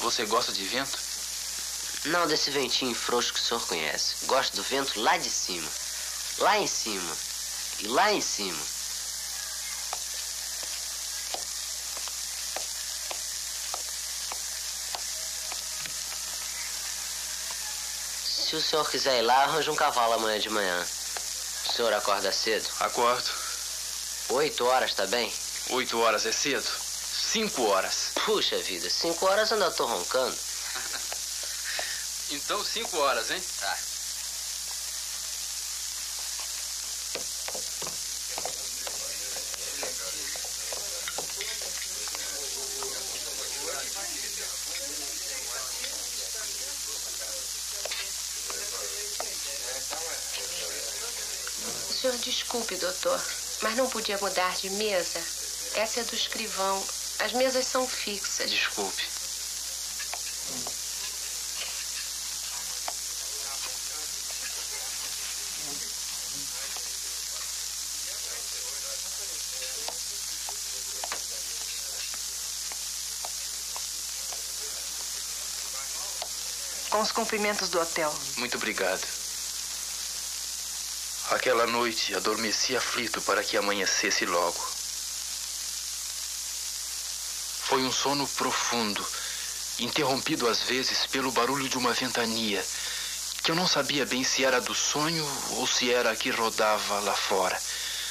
Você gosta de vento? Não desse ventinho frouxo que o senhor conhece. Gosto do vento lá de cima. Lá em cima. E lá em cima. Se o senhor quiser ir lá, arranja um cavalo amanhã de manhã. O senhor acorda cedo? Acordo. 8 horas, tá bem? 8 horas é cedo? 5 horas. Puxa vida, 5 horas eu ainda tô roncando. Então 5 horas, hein? Tá. Senhor, desculpe, doutor, mas não podia mudar de mesa. Essa é do escrivão. As mesas são fixas. Desculpe. Com os cumprimentos do hotel. Muito obrigado. Aquela noite, adormeci aflito para que amanhecesse logo. Foi um sono profundo, interrompido às vezes pelo barulho de uma ventania, que eu não sabia bem se era do sonho ou se era a que rodava lá fora.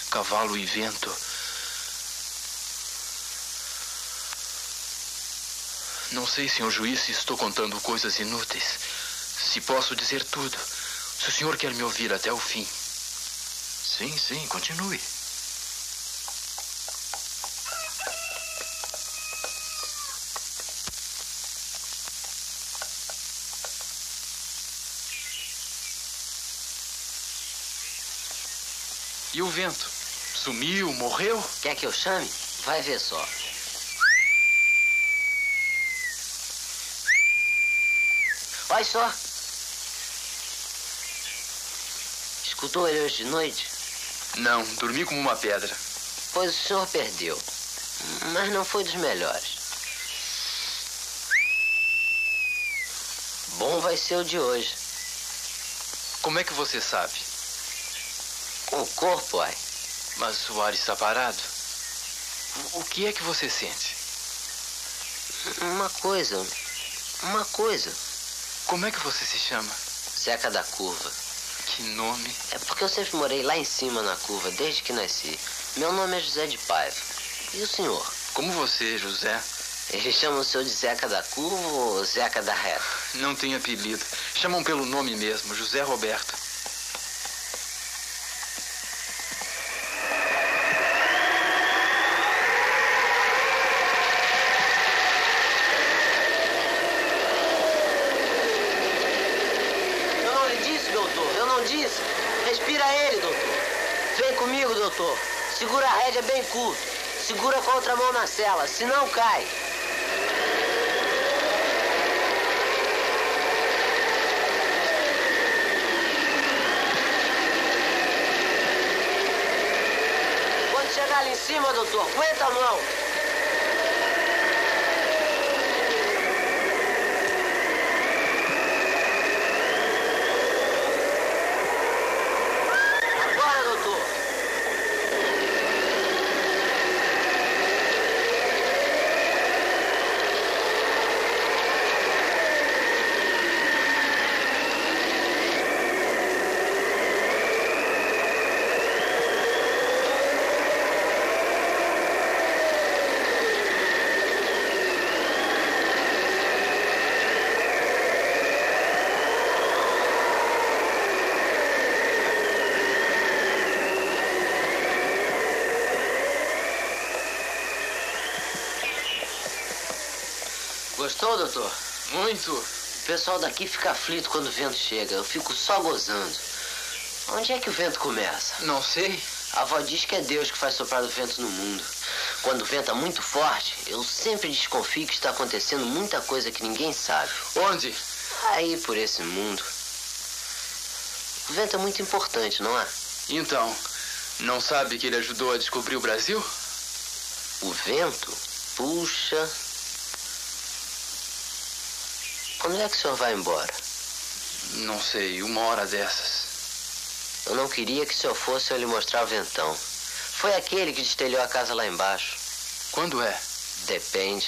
Cavalo e vento. Não sei, senhor juiz, se estou contando coisas inúteis. Se posso dizer tudo. Se o senhor quer me ouvir até o fim. Sim, continue. E o vento? Sumiu, morreu? Quer que eu chame? Vai ver só. Olha só. Escutou ele hoje de noite? Não, dormi como uma pedra. Pois o senhor perdeu. Mas não foi dos melhores. Bom vai ser o de hoje. Como é que você sabe? Com o corpo, uai. Mas o ar está parado. O que é que você sente? Uma coisa. Como é que você se chama? Zeca da Curva. Que nome? É porque eu sempre morei lá em cima na curva, desde que nasci. Meu nome é José de Paiva. E o senhor? Como você, José? Eles chamam o senhor de Zeca da Curva ou Zeca da Reta? Não tem apelido. Chamam pelo nome mesmo, José Roberto. Segura a rédea bem curto. Segura com a outra mão na sela, senão cai. Quando chegar ali em cima, doutor. Aguenta a mão. Gostou, doutor? Muito. O pessoal daqui fica aflito quando o vento chega. Eu fico só gozando. Onde é que o vento começa? Não sei. A avó diz que é Deus que faz soprar o vento no mundo. Quando venta muito forte, eu sempre desconfio que está acontecendo muita coisa que ninguém sabe. Onde? Aí, por esse mundo. O vento é muito importante, não é? Então, não sabe que ele ajudou a descobrir o Brasil? O vento? Puxa... Quando é que o senhor vai embora? Não sei, uma hora dessas. Eu não queria que o senhor fosse eu lhe mostrar o ventão. Foi aquele que destelhou a casa lá embaixo. Quando é? Depende.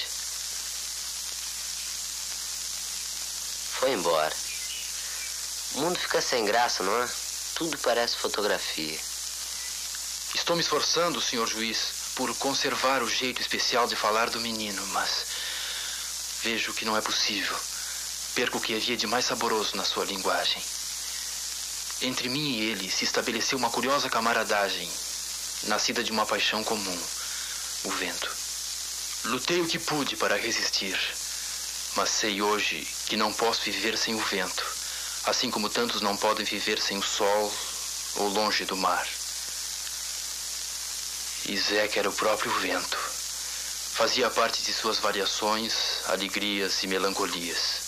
Foi embora. O mundo fica sem graça, não é? Tudo parece fotografia. Estou me esforçando, senhor juiz, por conservar o jeito especial de falar do menino, mas... vejo que não é possível. Perco o que havia de mais saboroso na sua linguagem. Entre mim e ele se estabeleceu uma curiosa camaradagem, nascida de uma paixão comum, o vento. Lutei o que pude para resistir, mas sei hoje que não posso viver sem o vento, assim como tantos não podem viver sem o sol ou longe do mar. E Zeca era o próprio vento. Fazia parte de suas variações, alegrias e melancolias.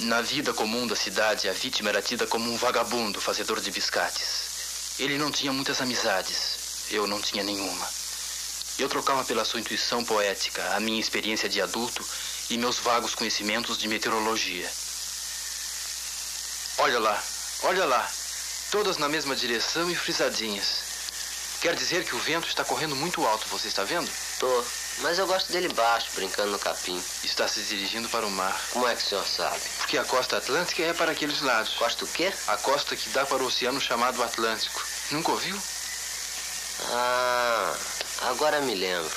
Na vida comum da cidade, a vítima era tida como um vagabundo, fazedor de biscates. Ele não tinha muitas amizades. Eu não tinha nenhuma. Eu trocava pela sua intuição poética, a minha experiência de adulto e meus vagos conhecimentos de meteorologia. Olha lá, olha lá. Todas na mesma direção e frisadinhas. Quer dizer que o vento está correndo muito alto, você está vendo? Tô, mas eu gosto dele baixo, brincando no capim. Está se dirigindo para o mar. Como é que o senhor sabe? Porque a costa atlântica é para aqueles lados. Costa o quê? A costa que dá para o oceano chamado Atlântico. Nunca ouviu? Ah, agora me lembro.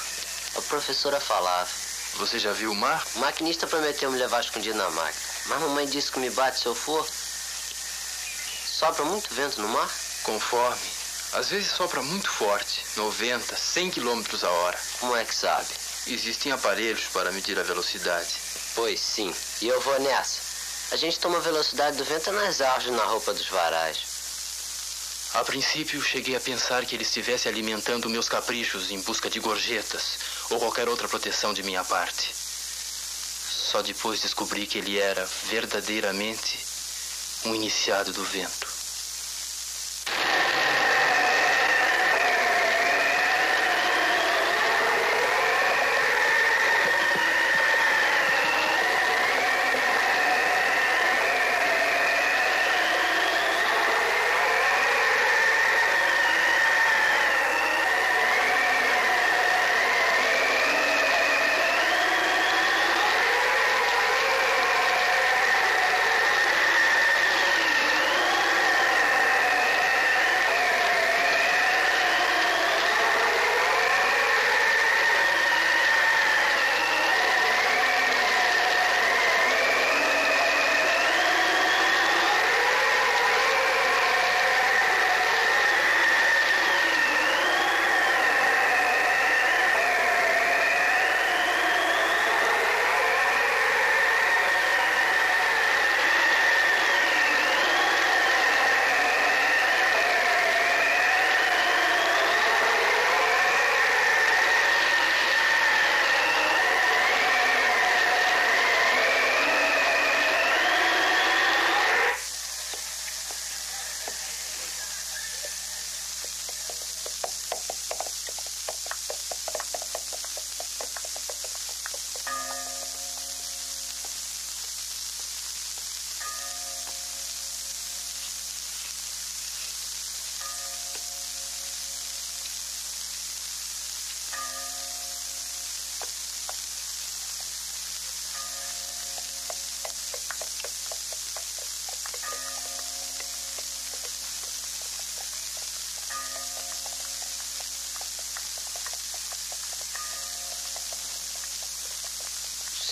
A professora falava. Você já viu o mar? O maquinista prometeu me levar escondido na máquina. Mas mamãe disse que me bate se eu for. Sopra muito vento no mar? Conforme. Às vezes sopra muito forte, 90, 100 km a hora. Como é que sabe? Existem aparelhos para medir a velocidade. Pois sim, e eu vou nessa. A gente toma a velocidade do vento nas árvores, na roupa dos varais. A princípio, cheguei a pensar que ele estivesse alimentando meus caprichos em busca de gorjetas ou qualquer outra proteção de minha parte. Só depois descobri que ele era verdadeiramente um iniciado do vento.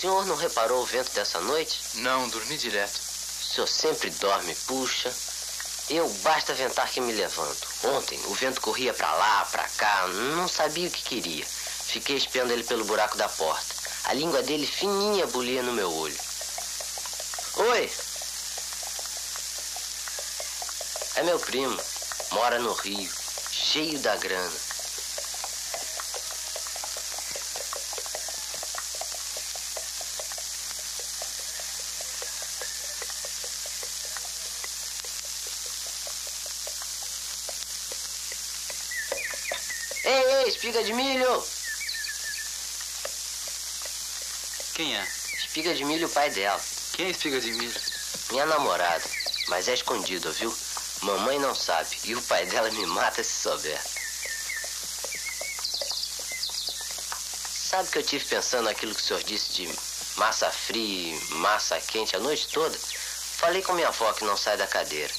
O senhor não reparou o vento dessa noite? Não, dormi direto. O senhor sempre dorme, puxa. Eu basta ventar que me levanto. Ontem o vento corria pra lá, pra cá, não sabia o que queria. Fiquei espiando ele pelo buraco da porta. A língua dele fininha bulia no meu olho. Oi! É meu primo. Mora no Rio, cheio da grana. Espiga de milho! Quem é? Espiga de milho, o pai dela. Quem é espiga de milho? Minha namorada, mas é escondido, ouviu? Mamãe não sabe e o pai dela me mata se souber. Sabe que eu tive pensando naquilo que o senhor disse de massa fria e massa quente a noite toda? Falei com minha avó que não sai da cadeira.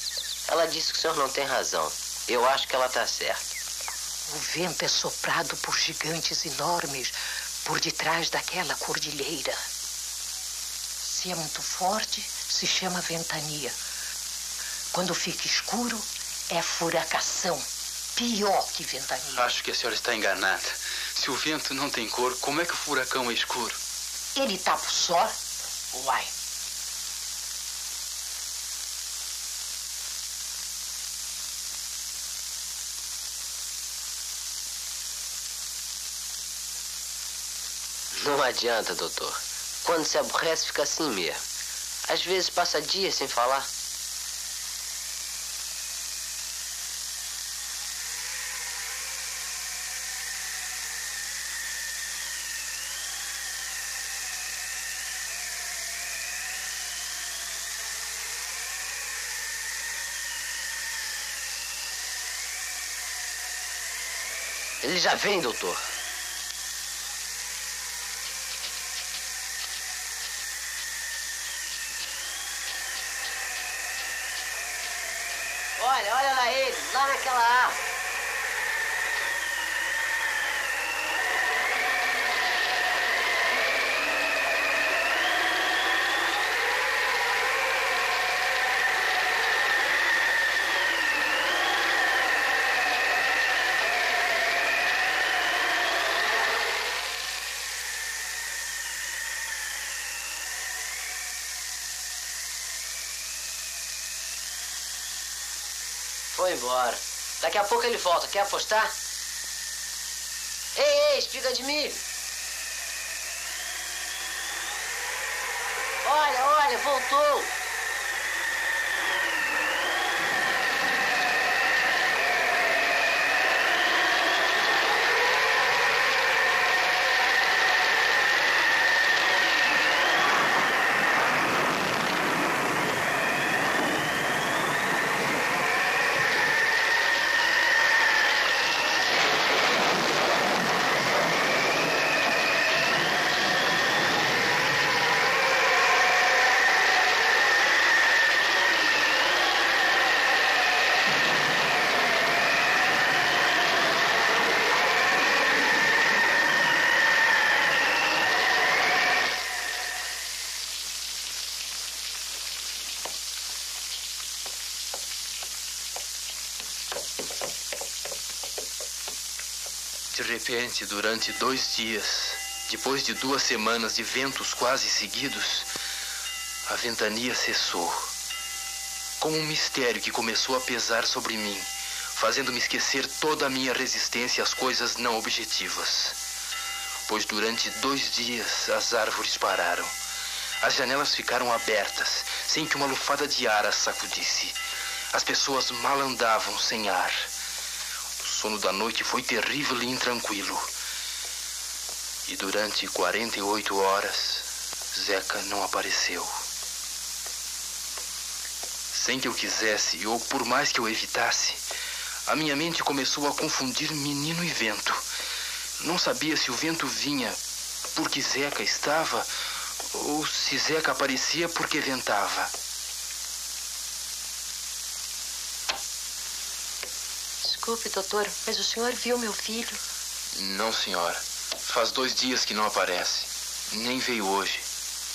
Ela disse que o senhor não tem razão. Eu acho que ela tá certa. O vento é soprado por gigantes enormes por detrás daquela cordilheira. Se é muito forte, se chama ventania. Quando fica escuro, é furacação. Pior que ventania. Acho que a senhora está enganada. Se o vento não tem cor, como é que o furacão é escuro? Ele tá por só? Uai. Não adianta, doutor. Quando se aborrece, fica assim mesmo. Às vezes passa dias sem falar. Ele já vem, doutor. Olha lá ele, lá naquela árvore. Foi embora. Daqui a pouco ele volta. Quer apostar? Ei, espiga de milho. Olha, olha, voltou. De repente, durante 2 dias, depois de 2 semanas de ventos quase seguidos, a ventania cessou. Como um mistério que começou a pesar sobre mim, fazendo-me esquecer toda a minha resistência às coisas não objetivas. Pois durante 2 dias as árvores pararam. As janelas ficaram abertas, sem que uma lufada de ar as sacudisse. As pessoas mal andavam sem ar. O sono da noite foi terrível e intranquilo. E durante 48 horas, Zeca não apareceu. Sem que eu quisesse, ou por mais que eu evitasse, a minha mente começou a confundir menino e vento. Não sabia se o vento vinha porque Zeca estava, ou se Zeca aparecia porque ventava. Desculpe, doutor, mas o senhor viu meu filho? Não, senhora. Faz 2 dias que não aparece. Nem veio hoje.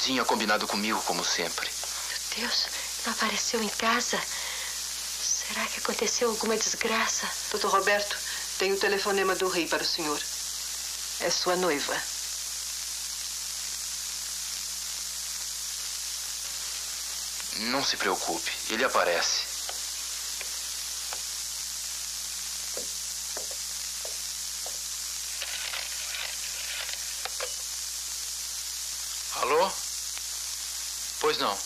Tinha combinado comigo, como sempre. Meu Deus, não apareceu em casa? Será que aconteceu alguma desgraça? Doutor Roberto, tem o telefonema do rei para o senhor. É sua noiva. Não se preocupe, ele aparece. Alô? Pois não.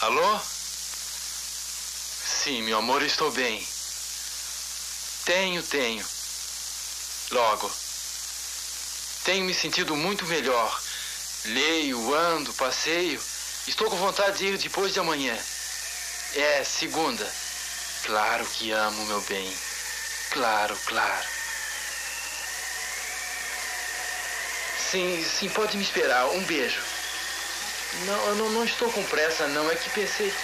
Alô? Sim, meu amor, estou bem. Tenho. Logo. Tenho me sentido muito melhor. Leio, ando, passeio. Estou com vontade de ir depois de amanhã. É, segunda. Claro que amo, meu bem. Claro. Sim, pode me esperar. Um beijo. Não, eu não estou com pressa, não. É que pensei...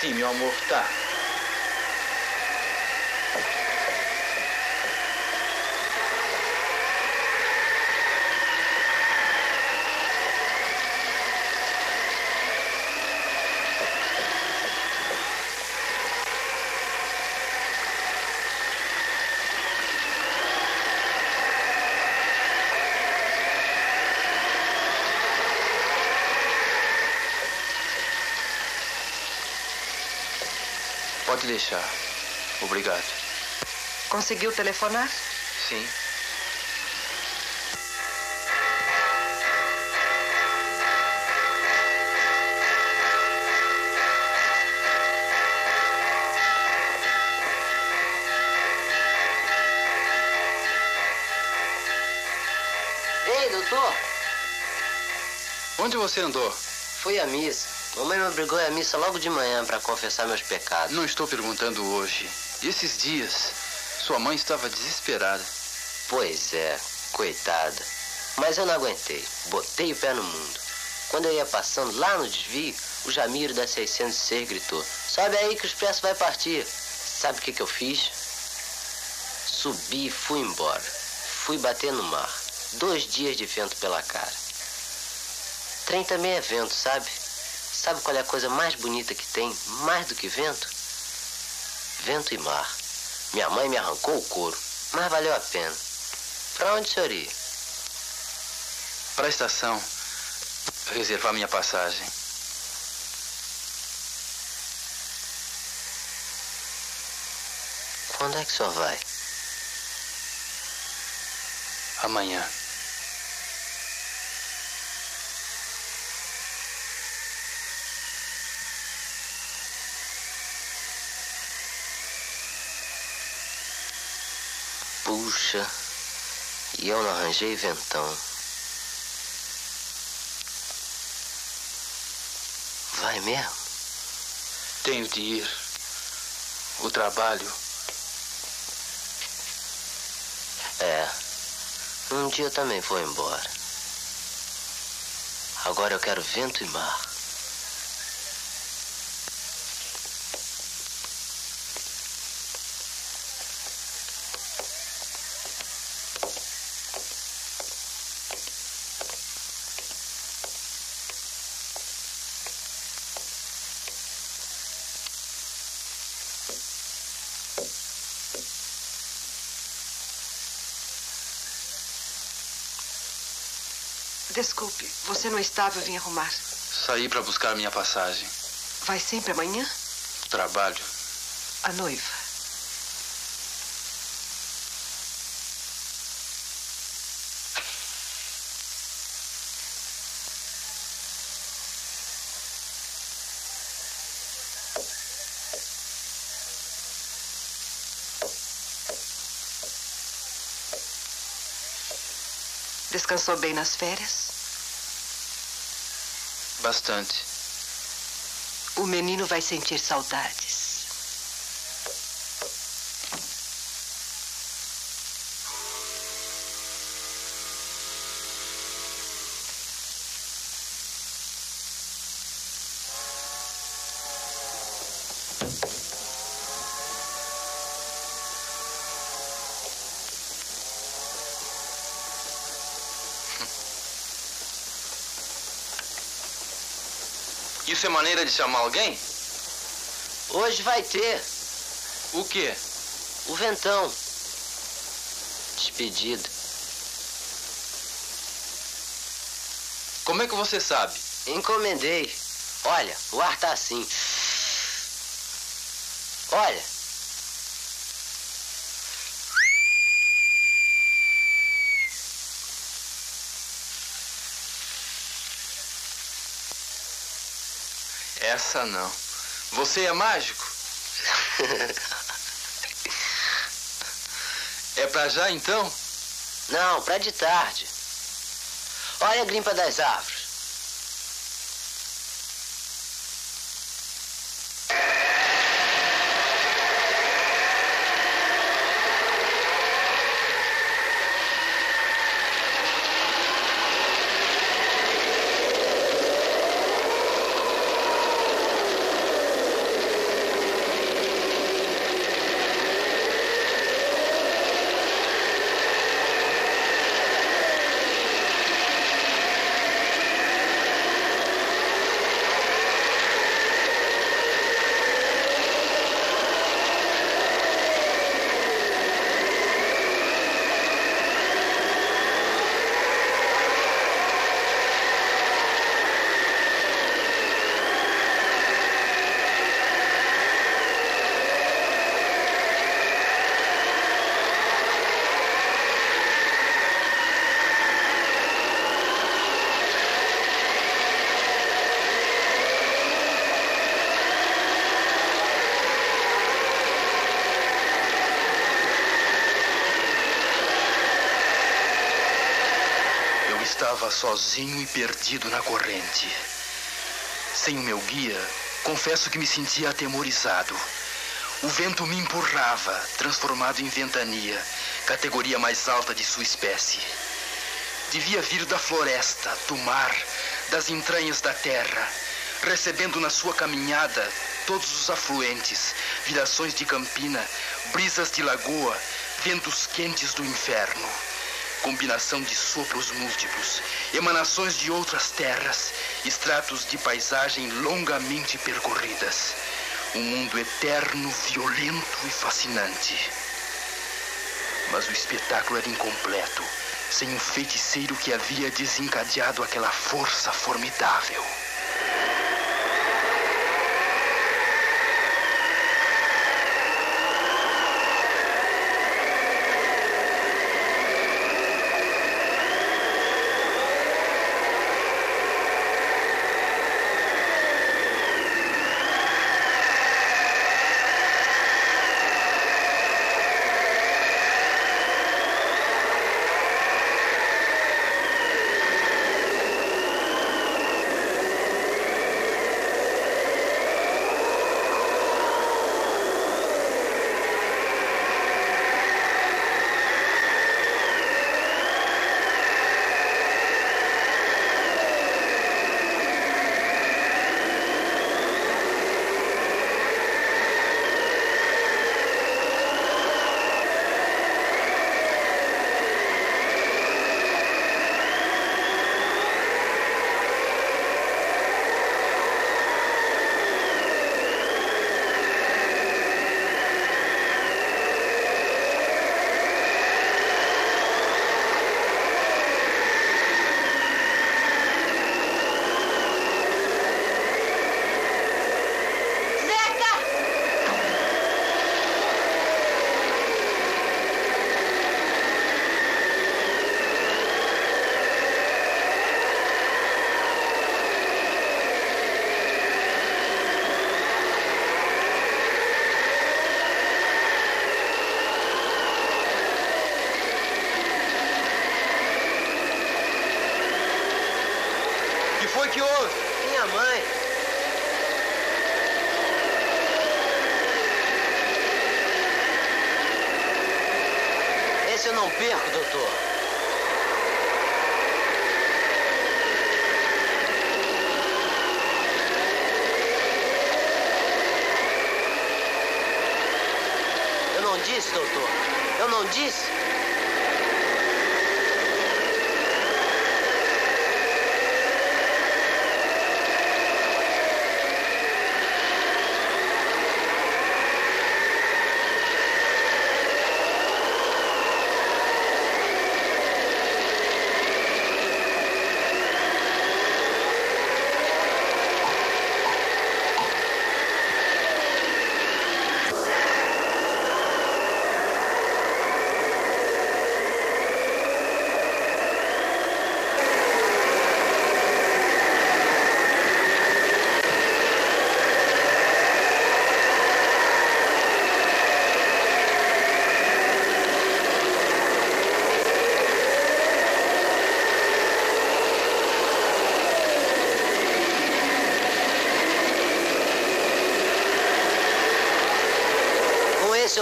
Sim, meu amor, tá. Pode deixar. Obrigado. Conseguiu telefonar? Sim. Ei, doutor. Onde você andou? Fui à missa. Mamãe me obrigou à missa logo de manhã para confessar meus pecados. Não estou perguntando hoje. Esses dias, sua mãe estava desesperada. Pois é, coitada. Mas eu não aguentei. Botei o pé no mundo. Quando eu ia passando lá no desvio, o Jamiro da 606 gritou: sobe aí que o expresso vai partir. Sabe o que eu fiz? Subi e fui embora. Fui bater no mar. 2 dias de vento pela cara. Trem também é vento, sabe? Sabe qual é a coisa mais bonita que tem, mais do que vento? Vento e mar. Minha mãe me arrancou o couro, mas valeu a pena. Pra onde o senhor ia? Pra estação, reservar minha passagem. Quando é que o senhor vai? Amanhã. Puxa, e eu não arranjei ventão. Vai mesmo? Tenho de ir. O trabalho. É. Um dia eu também vou embora. Agora eu quero vento e mar. Desculpe, você não estava, eu vim arrumar. Saí para buscar minha passagem. Vai sempre amanhã? Trabalho. A noiva. Descansou bem nas férias? Bastante. O menino vai sentir saudades. Isso é maneira de chamar alguém? Hoje vai ter. O quê? O ventão. Despedido. Como é que você sabe? Encomendei. Olha, o ar tá assim. Olha. Essa não. Você é mágico? É pra já, então? Não, pra de tarde. Olha a grimpa das árvores. Estava sozinho e perdido na corrente. Sem o meu guia, confesso que me sentia atemorizado. O vento me empurrava, transformado em ventania, categoria mais alta de sua espécie. Devia vir da floresta, do mar, das entranhas da terra, recebendo na sua caminhada todos os afluentes, virações de campina, brisas de lagoa, ventos quentes do inferno. Combinação de sopros múltiplos, emanações de outras terras, estratos de paisagem longamente percorridas. Um mundo eterno, violento e fascinante. Mas o espetáculo era incompleto, sem um feiticeiro que havia desencadeado aquela força formidável.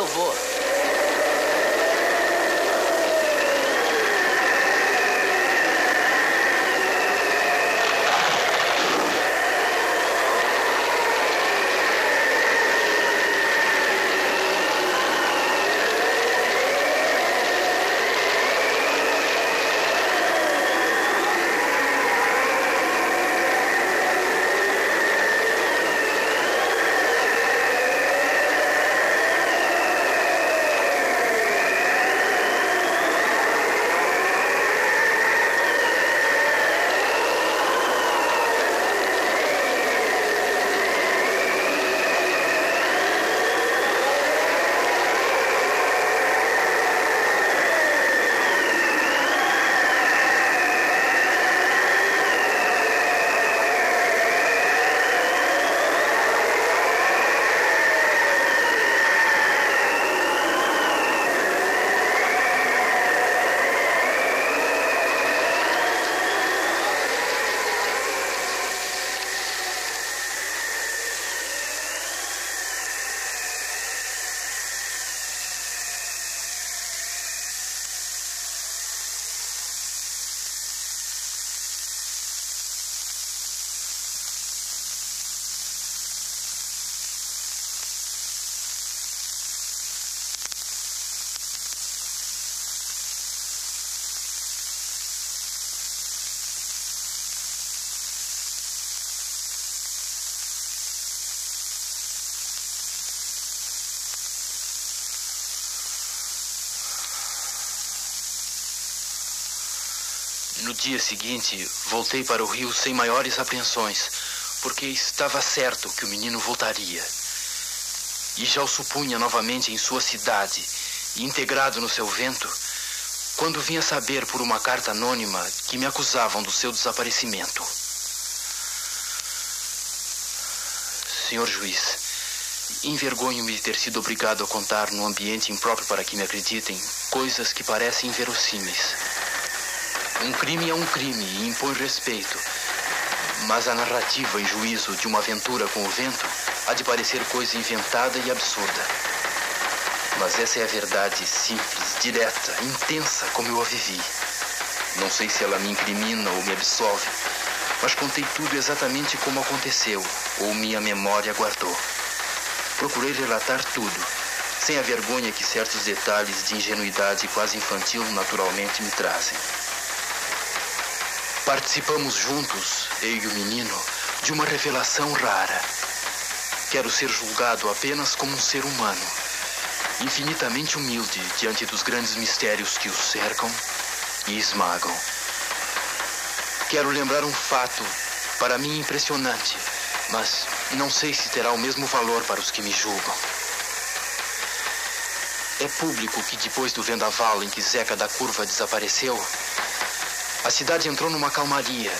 vou. No dia seguinte, voltei para o rio sem maiores apreensões, porque estava certo que o menino voltaria. E já o supunha novamente em sua cidade, integrado no seu vento, quando vinha saber por uma carta anônima que me acusavam do seu desaparecimento. Senhor juiz, envergonho-me de ter sido obrigado a contar num ambiente impróprio para que me acreditem coisas que parecem inverossímeis. Um crime é um crime e impõe respeito. Mas a narrativa em juízo de uma aventura com o vento há de parecer coisa inventada e absurda. Mas essa é a verdade simples, direta, intensa como eu a vivi. Não sei se ela me incrimina ou me absolve, mas contei tudo exatamente como aconteceu ou minha memória guardou. Procurei relatar tudo, sem a vergonha que certos detalhes de ingenuidade quase infantil naturalmente me trazem. Participamos juntos, eu e o menino, de uma revelação rara. Quero ser julgado apenas como um ser humano, infinitamente humilde diante dos grandes mistérios que o cercam e esmagam. Quero lembrar um fato, para mim impressionante, mas não sei se terá o mesmo valor para os que me julgam. É público que depois do vendaval em que Zeca da Curva desapareceu, a cidade entrou numa calmaria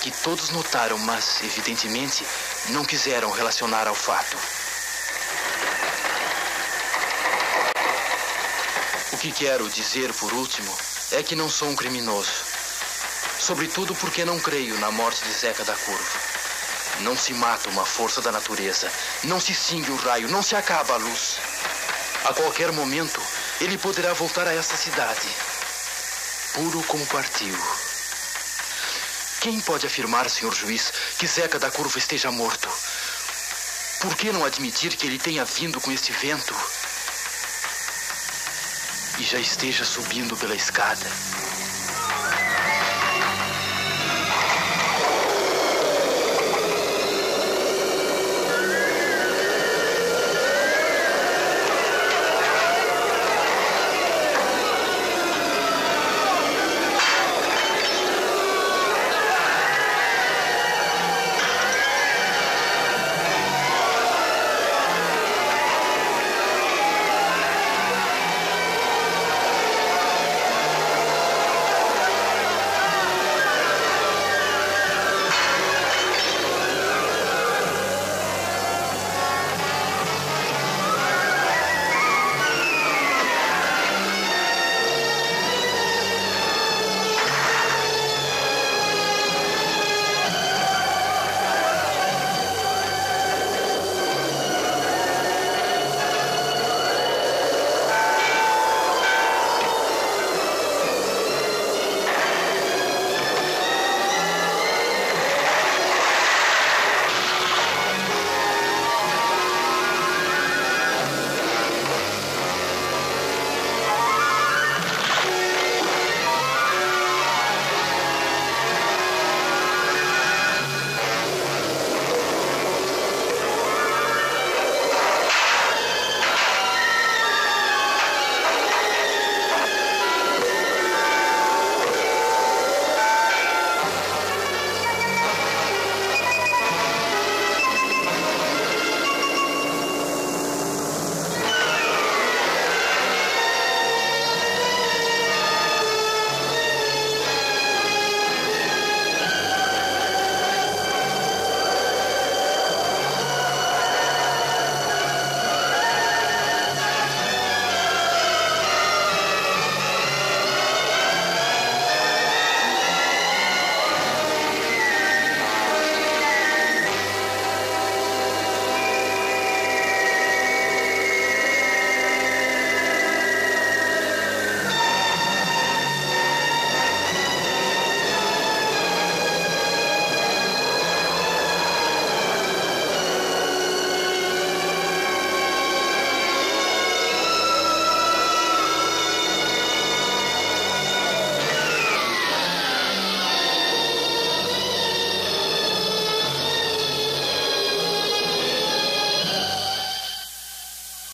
que todos notaram, mas, evidentemente, não quiseram relacionar ao fato. O que quero dizer, por último, é que não sou um criminoso. Sobretudo porque não creio na morte de Zeca da Curva. Não se mata uma força da natureza. Não se extingue o raio. Não se acaba a luz. A qualquer momento, ele poderá voltar a essa cidade. Puro como partiu. Quem pode afirmar, senhor juiz, que Zeca da Curva esteja morto? Por que não admitir que ele tenha vindo com este vento e já esteja subindo pela escada?